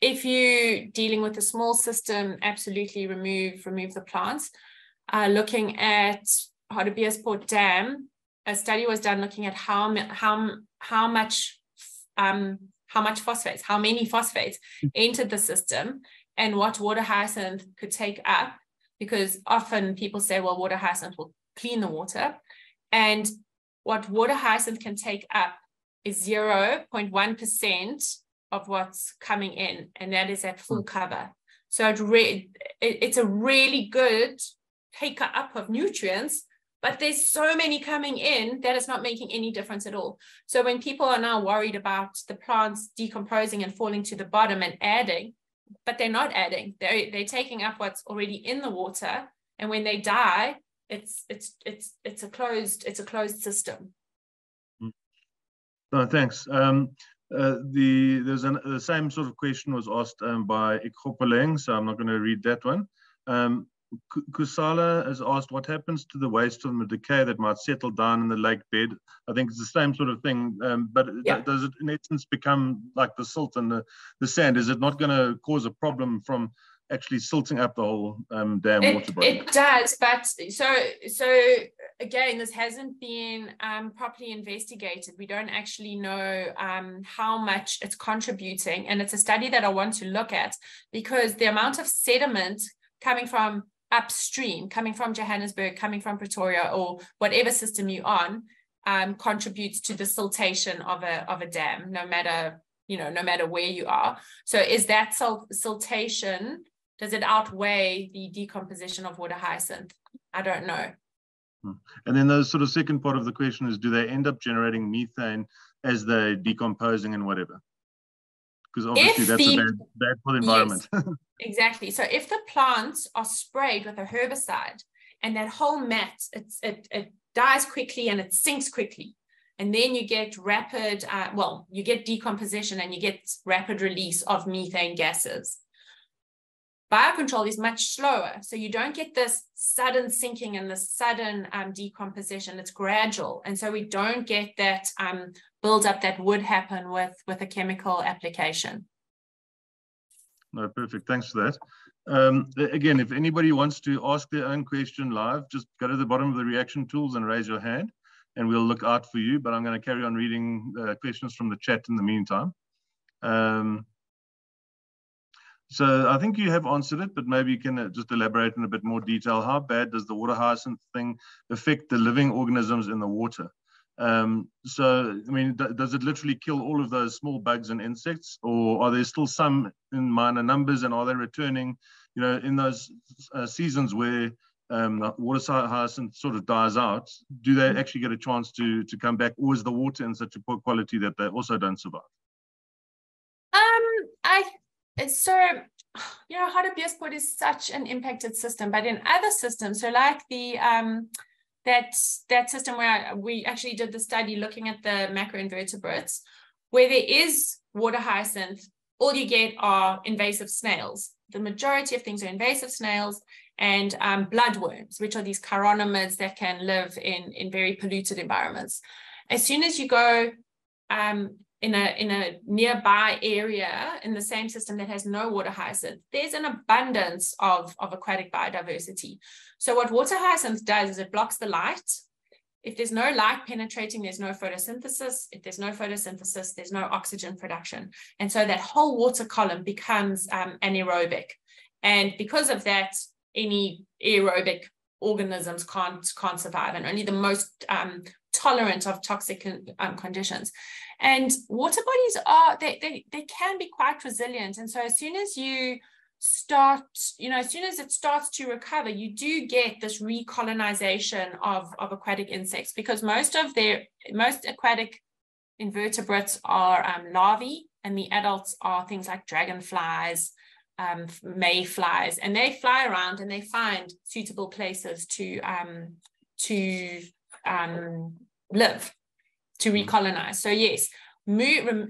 If you're dealing with a small system, absolutely remove the plants. Looking at Hartbeespoort Dam, a study was done looking at how much phosphates, how many phosphates entered the system, and what water hyacinth could take up, because often people say, well, water hyacinth will clean the water, and what water hyacinth can take up is 0.1% of what's coming in, and that is at full cover. So it's a really good taker up of nutrients, but there's so many coming in that it's not making any difference at all. So when people are now worried about the plants decomposing and falling to the bottom and adding, but they're not adding, they're taking up what's already in the water, and when they die, it's a closed system. No, thanks. The same sort of question was asked by Ikopoleng, so I'm not going to read that one. Kusala has asked, what happens to the waste from the decay that might settle down in the lake bed? I think it's the same sort of thing, but yeah. Does it in essence become like the silt and the sand? Is it not going to cause a problem from actually silting up the whole dam water body? It does, but so again, this hasn't been properly investigated. We don't actually know how much it's contributing, and it's a study that I want to look at, because the amount of sediment coming from upstream, coming from Johannesburg, coming from Pretoria, or whatever system you're on, contributes to the siltation of a dam, no matter, no matter where you are. So is that siltation, does it outweigh the decomposition of water hyacinth? I don't know. And then the sort of second part of the question is, do they end up generating methane as they're decomposing and whatever? Because obviously that's a bad for the environment. Yes, exactly. So if the plants are sprayed with a herbicide and that whole mat, it dies quickly and it sinks quickly. And then you get rapid, you get decomposition and you get rapid release of methane gases. Biocontrol is much slower. So you don't get this sudden sinking and the sudden decomposition. It's gradual. And so we don't get that buildup that would happen with a chemical application. No, perfect. Thanks for that. Again, if anybody wants to ask their own question live, just go to the bottom of the reaction tools and raise your hand, and we'll look out for you. But I'm going to carry on reading questions from the chat in the meantime. So I think you have answered it, but maybe you can just elaborate in a bit more detail. How bad does the water hyacinth thing affect the living organisms in the water? So, I mean, does it literally kill all of those small bugs and insects, or are there still some in minor numbers, and are they returning, in those seasons where water hyacinth sort of dies out? Do they actually get a chance to come back, or is the water in such a poor quality that they also don't survive? Hartbeespoort is such an impacted system, but in other systems, so like the that system where we actually did the study looking at the macroinvertebrates, where there is water hyacinth, all you get are invasive snails. The majority of things are invasive snails and bloodworms, which are these chironomids that can live in very polluted environments. As soon as you go in a nearby area in the same system that has no water hyacinth, there's an abundance of aquatic biodiversity. So what water hyacinth does is it blocks the light. If there's no light penetrating, there's no photosynthesis. If there's no photosynthesis, there's no oxygen production. And so that whole water column becomes anaerobic. And because of that, any aerobic organisms can't survive, and only the most tolerant of toxic conditions. And water bodies are, they can be quite resilient. And so as soon as you start, as soon as it starts to recover, you do get this recolonization of aquatic insects, because most aquatic invertebrates are larvae, and the adults are things like dragonflies, mayflies, and they fly around and they find suitable places to live, to recolonize. So yes,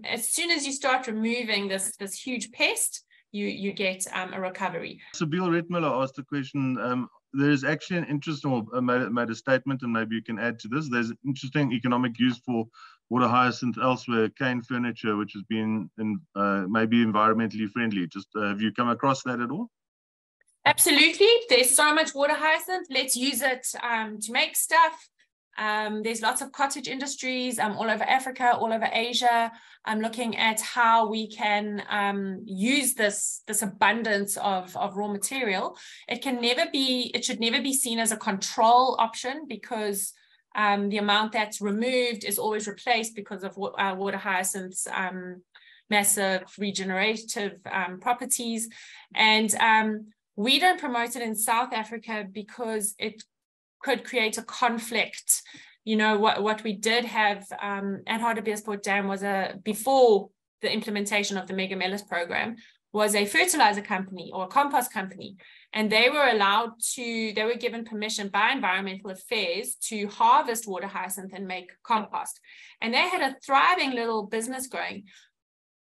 as soon as you start removing this huge pest, you get a recovery. So Bill Redmiller asked the question. There is actually an interesting, made a statement, and maybe you can add to this. There's interesting economic use for water hyacinth elsewhere, cane furniture, which has been maybe environmentally friendly. Just have you come across that at all? Absolutely. There's so much water hyacinth. Let's use it to make stuff. There's lots of cottage industries all over Africa, all over Asia. I'm looking at how we can use this abundance of raw material. It should never be seen as a control option, because the amount that's removed is always replaced because of water hyacinth's massive regenerative properties. And we don't promote it in South Africa because it could create a conflict. What we did have at Hartbeespoort Dam was before the implementation of the Mega Mellis program, was a fertilizer company or a compost company. And they were given permission by Environmental Affairs to harvest water hyacinth and make compost. And they had a thriving little business going,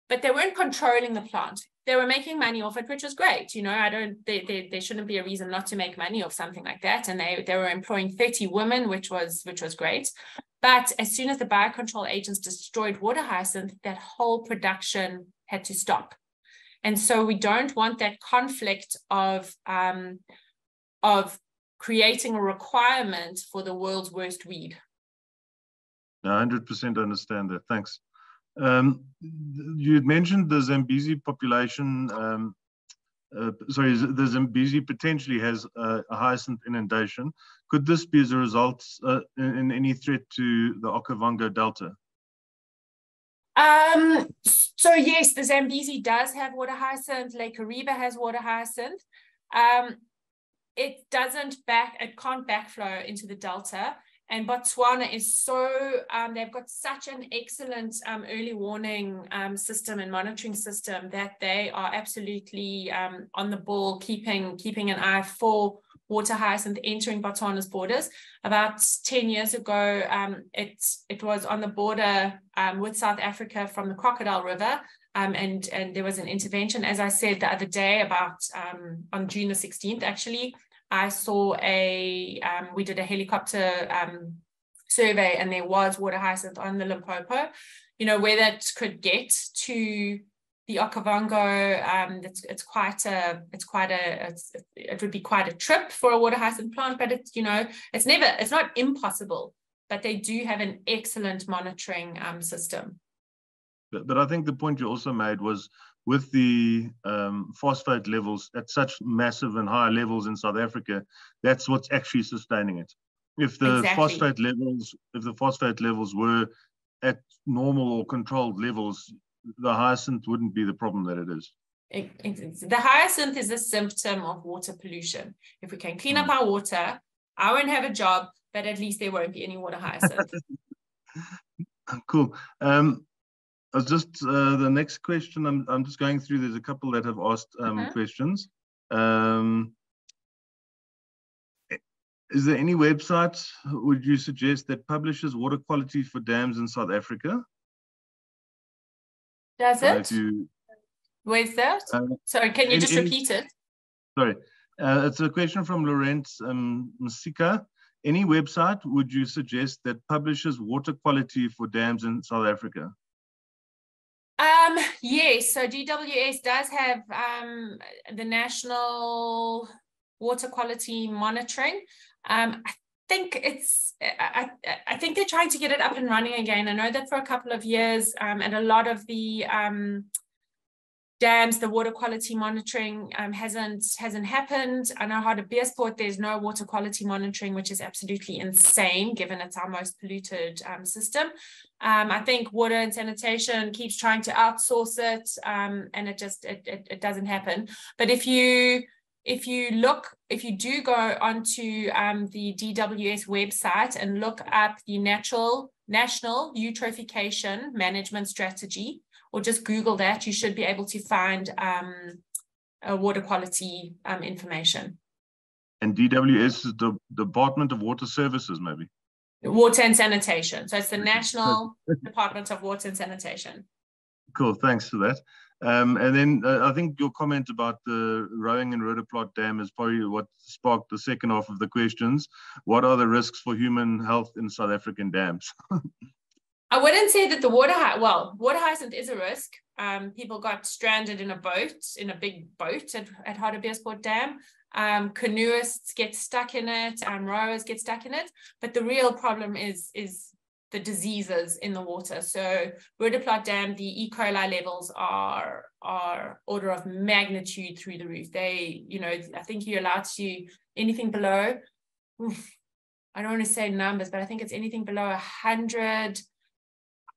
but they weren't controlling the plant. they were making money off it, which was great. You know, I don't, there shouldn't be a reason not to make money off something like that. And they were employing 30 women, which was great. But as soon as the biocontrol agents destroyed water hyacinth, that whole production had to stop. And so we don't want that conflict of creating a requirement for the world's worst weed. I 100% understand that. Thanks. You had mentioned the Zambezi population, the Zambezi potentially has a hyacinth inundation. Could this be as a result in any threat to the Okavango Delta? So yes, the Zambezi does have water hyacinth. Lake Kariba has water hyacinth. It can't backflow into the Delta. And Botswana is so, they've got such an excellent early warning system and monitoring system that they are absolutely on the ball, keeping an eye for water hyacinth entering Botswana's borders. About 10 years ago, it was on the border with South Africa from the Crocodile River. And there was an intervention, as I said the other day, about on June the 16th, actually. I saw we did a helicopter survey, and there was water hyacinth on the Limpopo. You know, where that could get to the Okavango, it would be quite a trip for a water hyacinth plant, but it's not impossible, but they do have an excellent monitoring system. But I think the point you also made was, with the phosphate levels at such massive and high levels in South Africa, that's what's actually sustaining it. If the phosphate levels were at normal or controlled levels, the hyacinth wouldn't be the problem that it is. The hyacinth is a symptom of water pollution. If we can clean up our water, I won't have a job, but at least there won't be any water hyacinth. Cool. The next question, I'm just going through, there's a couple that have asked questions. Is there any website, would you suggest, that publishes water quality for dams in South Africa? Does it? Where's that? Sorry, can you just repeat it? Sorry. It's a question from Lawrence Msika. Any website, would you suggest, that publishes water quality for dams in South Africa? Yes, so GWS does have the National Water Quality Monitoring. I think they're trying to get it up and running again. I know that for a couple of years, and a lot of the dams, the water quality monitoring hasn't happened. I know Hartbeespoort, there's no water quality monitoring, which is absolutely insane, given it's our most polluted system. I think water and sanitation keeps trying to outsource it, and it just doesn't happen. But if you do go onto the DWS website and look up the National Eutrophication Management Strategy, or just Google that, you should be able to find water quality information. And DWS is the Department of Water Services, maybe? Water and Sanitation. So it's the National Department of Water and Sanitation. Cool, thanks for that. And then I think your comment about the Rowing and Roodeplaat Dam is probably what sparked the second half of the questions. What are the risks for human health in South African dams? I wouldn't say that water hyacinth is a risk. People got stranded in a big boat at Hartbeespoort Dam. Canoeists get stuck in it, rowers get stuck in it. But the real problem is the diseases in the water. So Roodeplaat Dam, the E. coli levels are order of magnitude through the roof. I think you're allowed to anything below, I don't want to say numbers, but I think it's anything below 100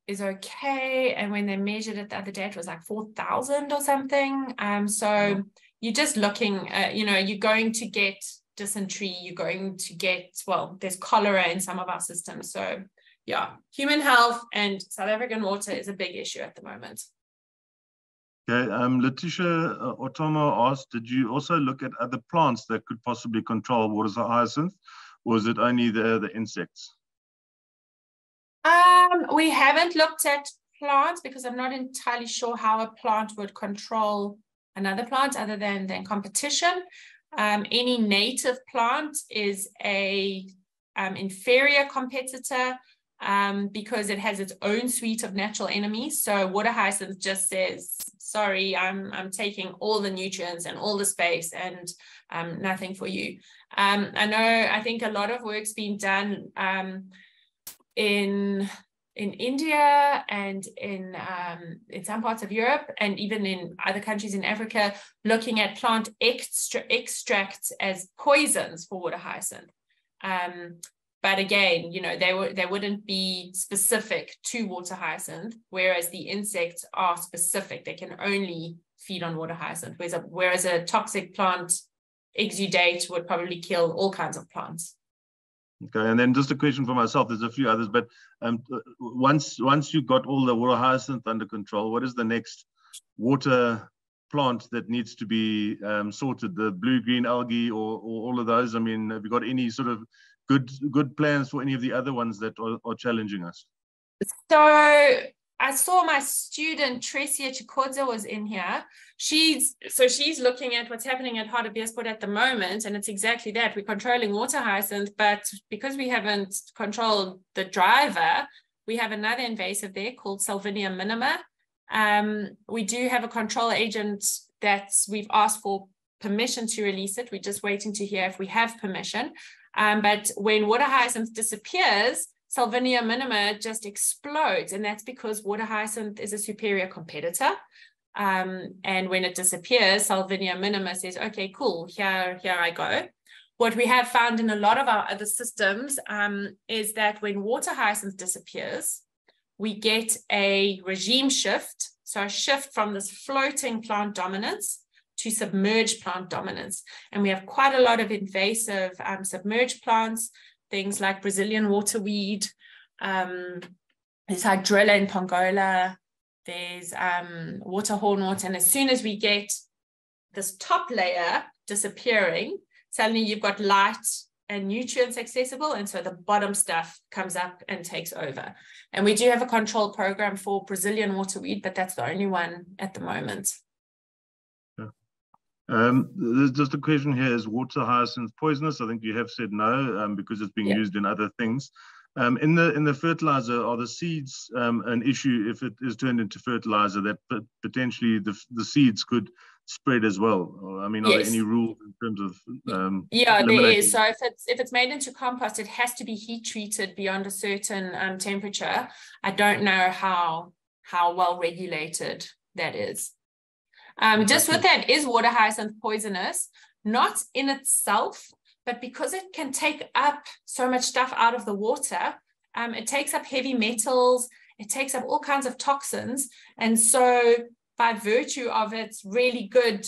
is okay, and when they measured it the other day, it was like 4,000 or something. So you're just looking, you're going to get dysentery, you're going to get, there's cholera in some of our systems. So yeah, human health and South African water is a big issue at the moment. Okay, Letitia Otomo asked, did you also look at other plants that could possibly control water hyacinth, or is it only the insects? We haven't looked at plants because I'm not entirely sure how a plant would control another plant other than competition. Any native plant is a inferior competitor because it has its own suite of natural enemies. So water hyacinth just says, sorry, I'm taking all the nutrients and all the space and nothing for you. I think a lot of work's been done in India and in some parts of Europe and even in other countries in Africa, looking at plant extracts as poisons for water hyacinth. But again, you know, they wouldn't be specific to water hyacinth, whereas the insects are specific. They can only feed on water hyacinth, whereas a toxic plant exudate would probably kill all kinds of plants. Okay, and then just a question for myself. There's a few others, but once you got all the water hyacinth under control, what is the next water plant that needs to be sorted? The blue-green algae or all of those? I mean, have you got any sort of good plans for any of the other ones that are challenging us? So I saw my student Tresia Chikodza was in here. She's looking at what's happening at Hartbeespoort at the moment, and it's exactly that. We're controlling water hyacinth, but because we haven't controlled the driver, we have another invasive there called Salvinia minima. We do have a control agent that we've asked for permission to release it. We're just waiting to hear if we have permission. But when water hyacinth disappears, Salvinia minima just explodes, and that's because water hyacinth is a superior competitor. And when it disappears, Salvinia minima says, okay, cool, here I go. What we have found in a lot of our other systems is that when water hyacinth disappears, we get a regime shift, so a shift from this floating plant dominance to submerged plant dominance. And we have quite a lot of invasive submerged plants, things like Brazilian waterweed, there's hydrilla in Pongola, there's water hornwort. And as soon as we get this top layer disappearing, suddenly you've got light and nutrients accessible, and so the bottom stuff comes up and takes over. And we do have a control program for Brazilian waterweed, but that's the only one at the moment. There's just a question here, is water hyacinth poisonous? I think you have said no, because it's being used in other things. In the fertilizer, are the seeds an issue if it is turned into fertilizer, that potentially the seeds could spread as well? I mean, are there any rules in terms of yeah, there is. So if it's made into compost, it has to be heat treated beyond a certain temperature. I don't know how well regulated that is. Just with that, is water hyacinth poisonous? Not in itself, but because it can take up so much stuff out of the water, it takes up heavy metals, it takes up all kinds of toxins. And so by virtue of its really good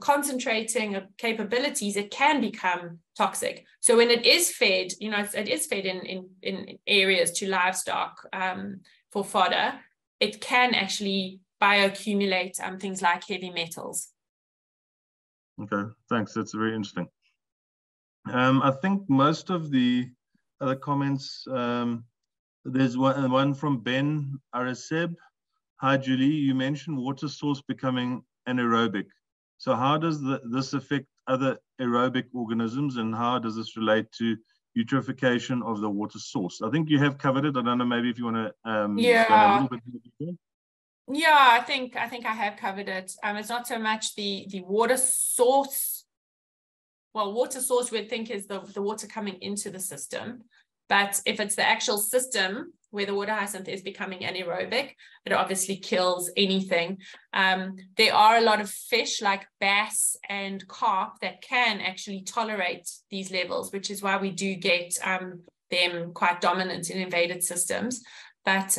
concentrating capabilities, it can become toxic. So when it is fed, you know, it is fed in areas to livestock for fodder, it can actually bioaccumulate things like heavy metals. Okay, thanks. That's very interesting. I think most of the other comments, there's one from Ben Araseb. Hi, Julie, you mentioned water source becoming anaerobic. So how does this affect other aerobic organisms, and how does this relate to eutrophication of the water source? I think you have covered it. I don't know, maybe if you want to go a little bit. Yeah, I think I have covered it. It's not so much the water source. Well, water source we'd think is the water coming into the system. But if it's the actual system where the water hyacinth is becoming anaerobic, it obviously kills anything. There are a lot of fish like bass and carp that can actually tolerate these levels, which is why we do get them quite dominant in invaded systems. But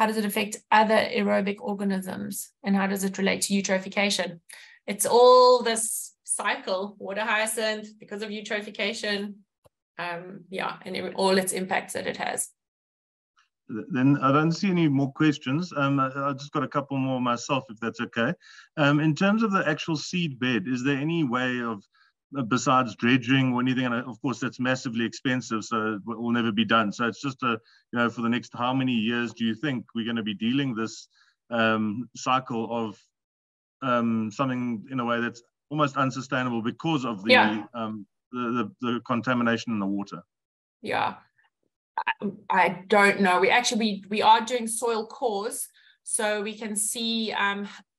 how does it affect other aerobic organisms, and how does it relate to eutrophication? It's all this cycle, water hyacinth because of eutrophication, and all its impacts that it has. Then I don't see any more questions. I just got a couple more myself, if that's okay. In terms of the actual seed bed, is there any way of, besides dredging or anything, and of course that's massively expensive, so it will never be done. So it's just for the next how many years do you think we're going to be dealing this cycle of something in a way that's almost unsustainable because of the, yeah. The contamination in the water. Yeah, I don't know. We are doing soil cores, so we can see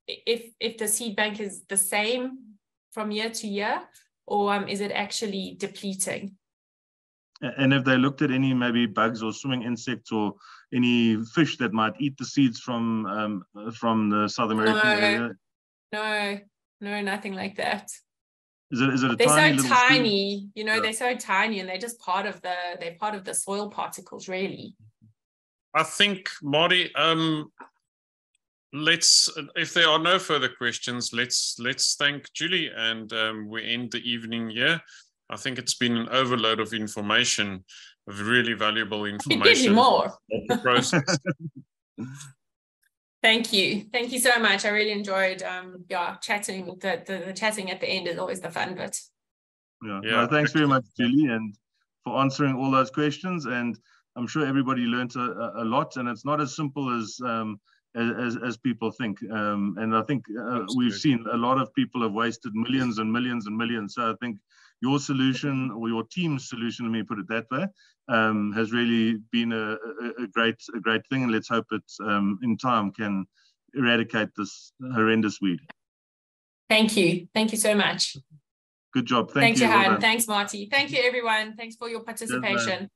if the seed bank is the same from year to year, or is it actually depleting? And have they looked at any maybe bugs or swimming insects or any fish that might eat the seeds from the South American area? No, nothing like that. Is it they're tiny, so tiny, seed? You know, yeah. They're so tiny, and they're just part of the soil particles, really. I think, Marty, if there are no further questions, let's thank Julie, and we end the evening here. I think it's been an overload of information, of really valuable information. Give you more. The process. Thank you so much. I really enjoyed chatting. The chatting at the end is always the fun bit. Yeah. No, thanks very much, Julie, and for answering all those questions. And I'm sure everybody learned a lot. And it's not as simple as people think. And I think we've seen a lot of people have wasted millions and millions and millions. So I think your solution, or your team's solution, let me put it that way, has really been a great thing, and let's hope it in time can eradicate this horrendous weed. Thank you so much. Good job. Thanks, Johan. Well, thanks, Marty. Thank you, everyone. Thanks for your participation.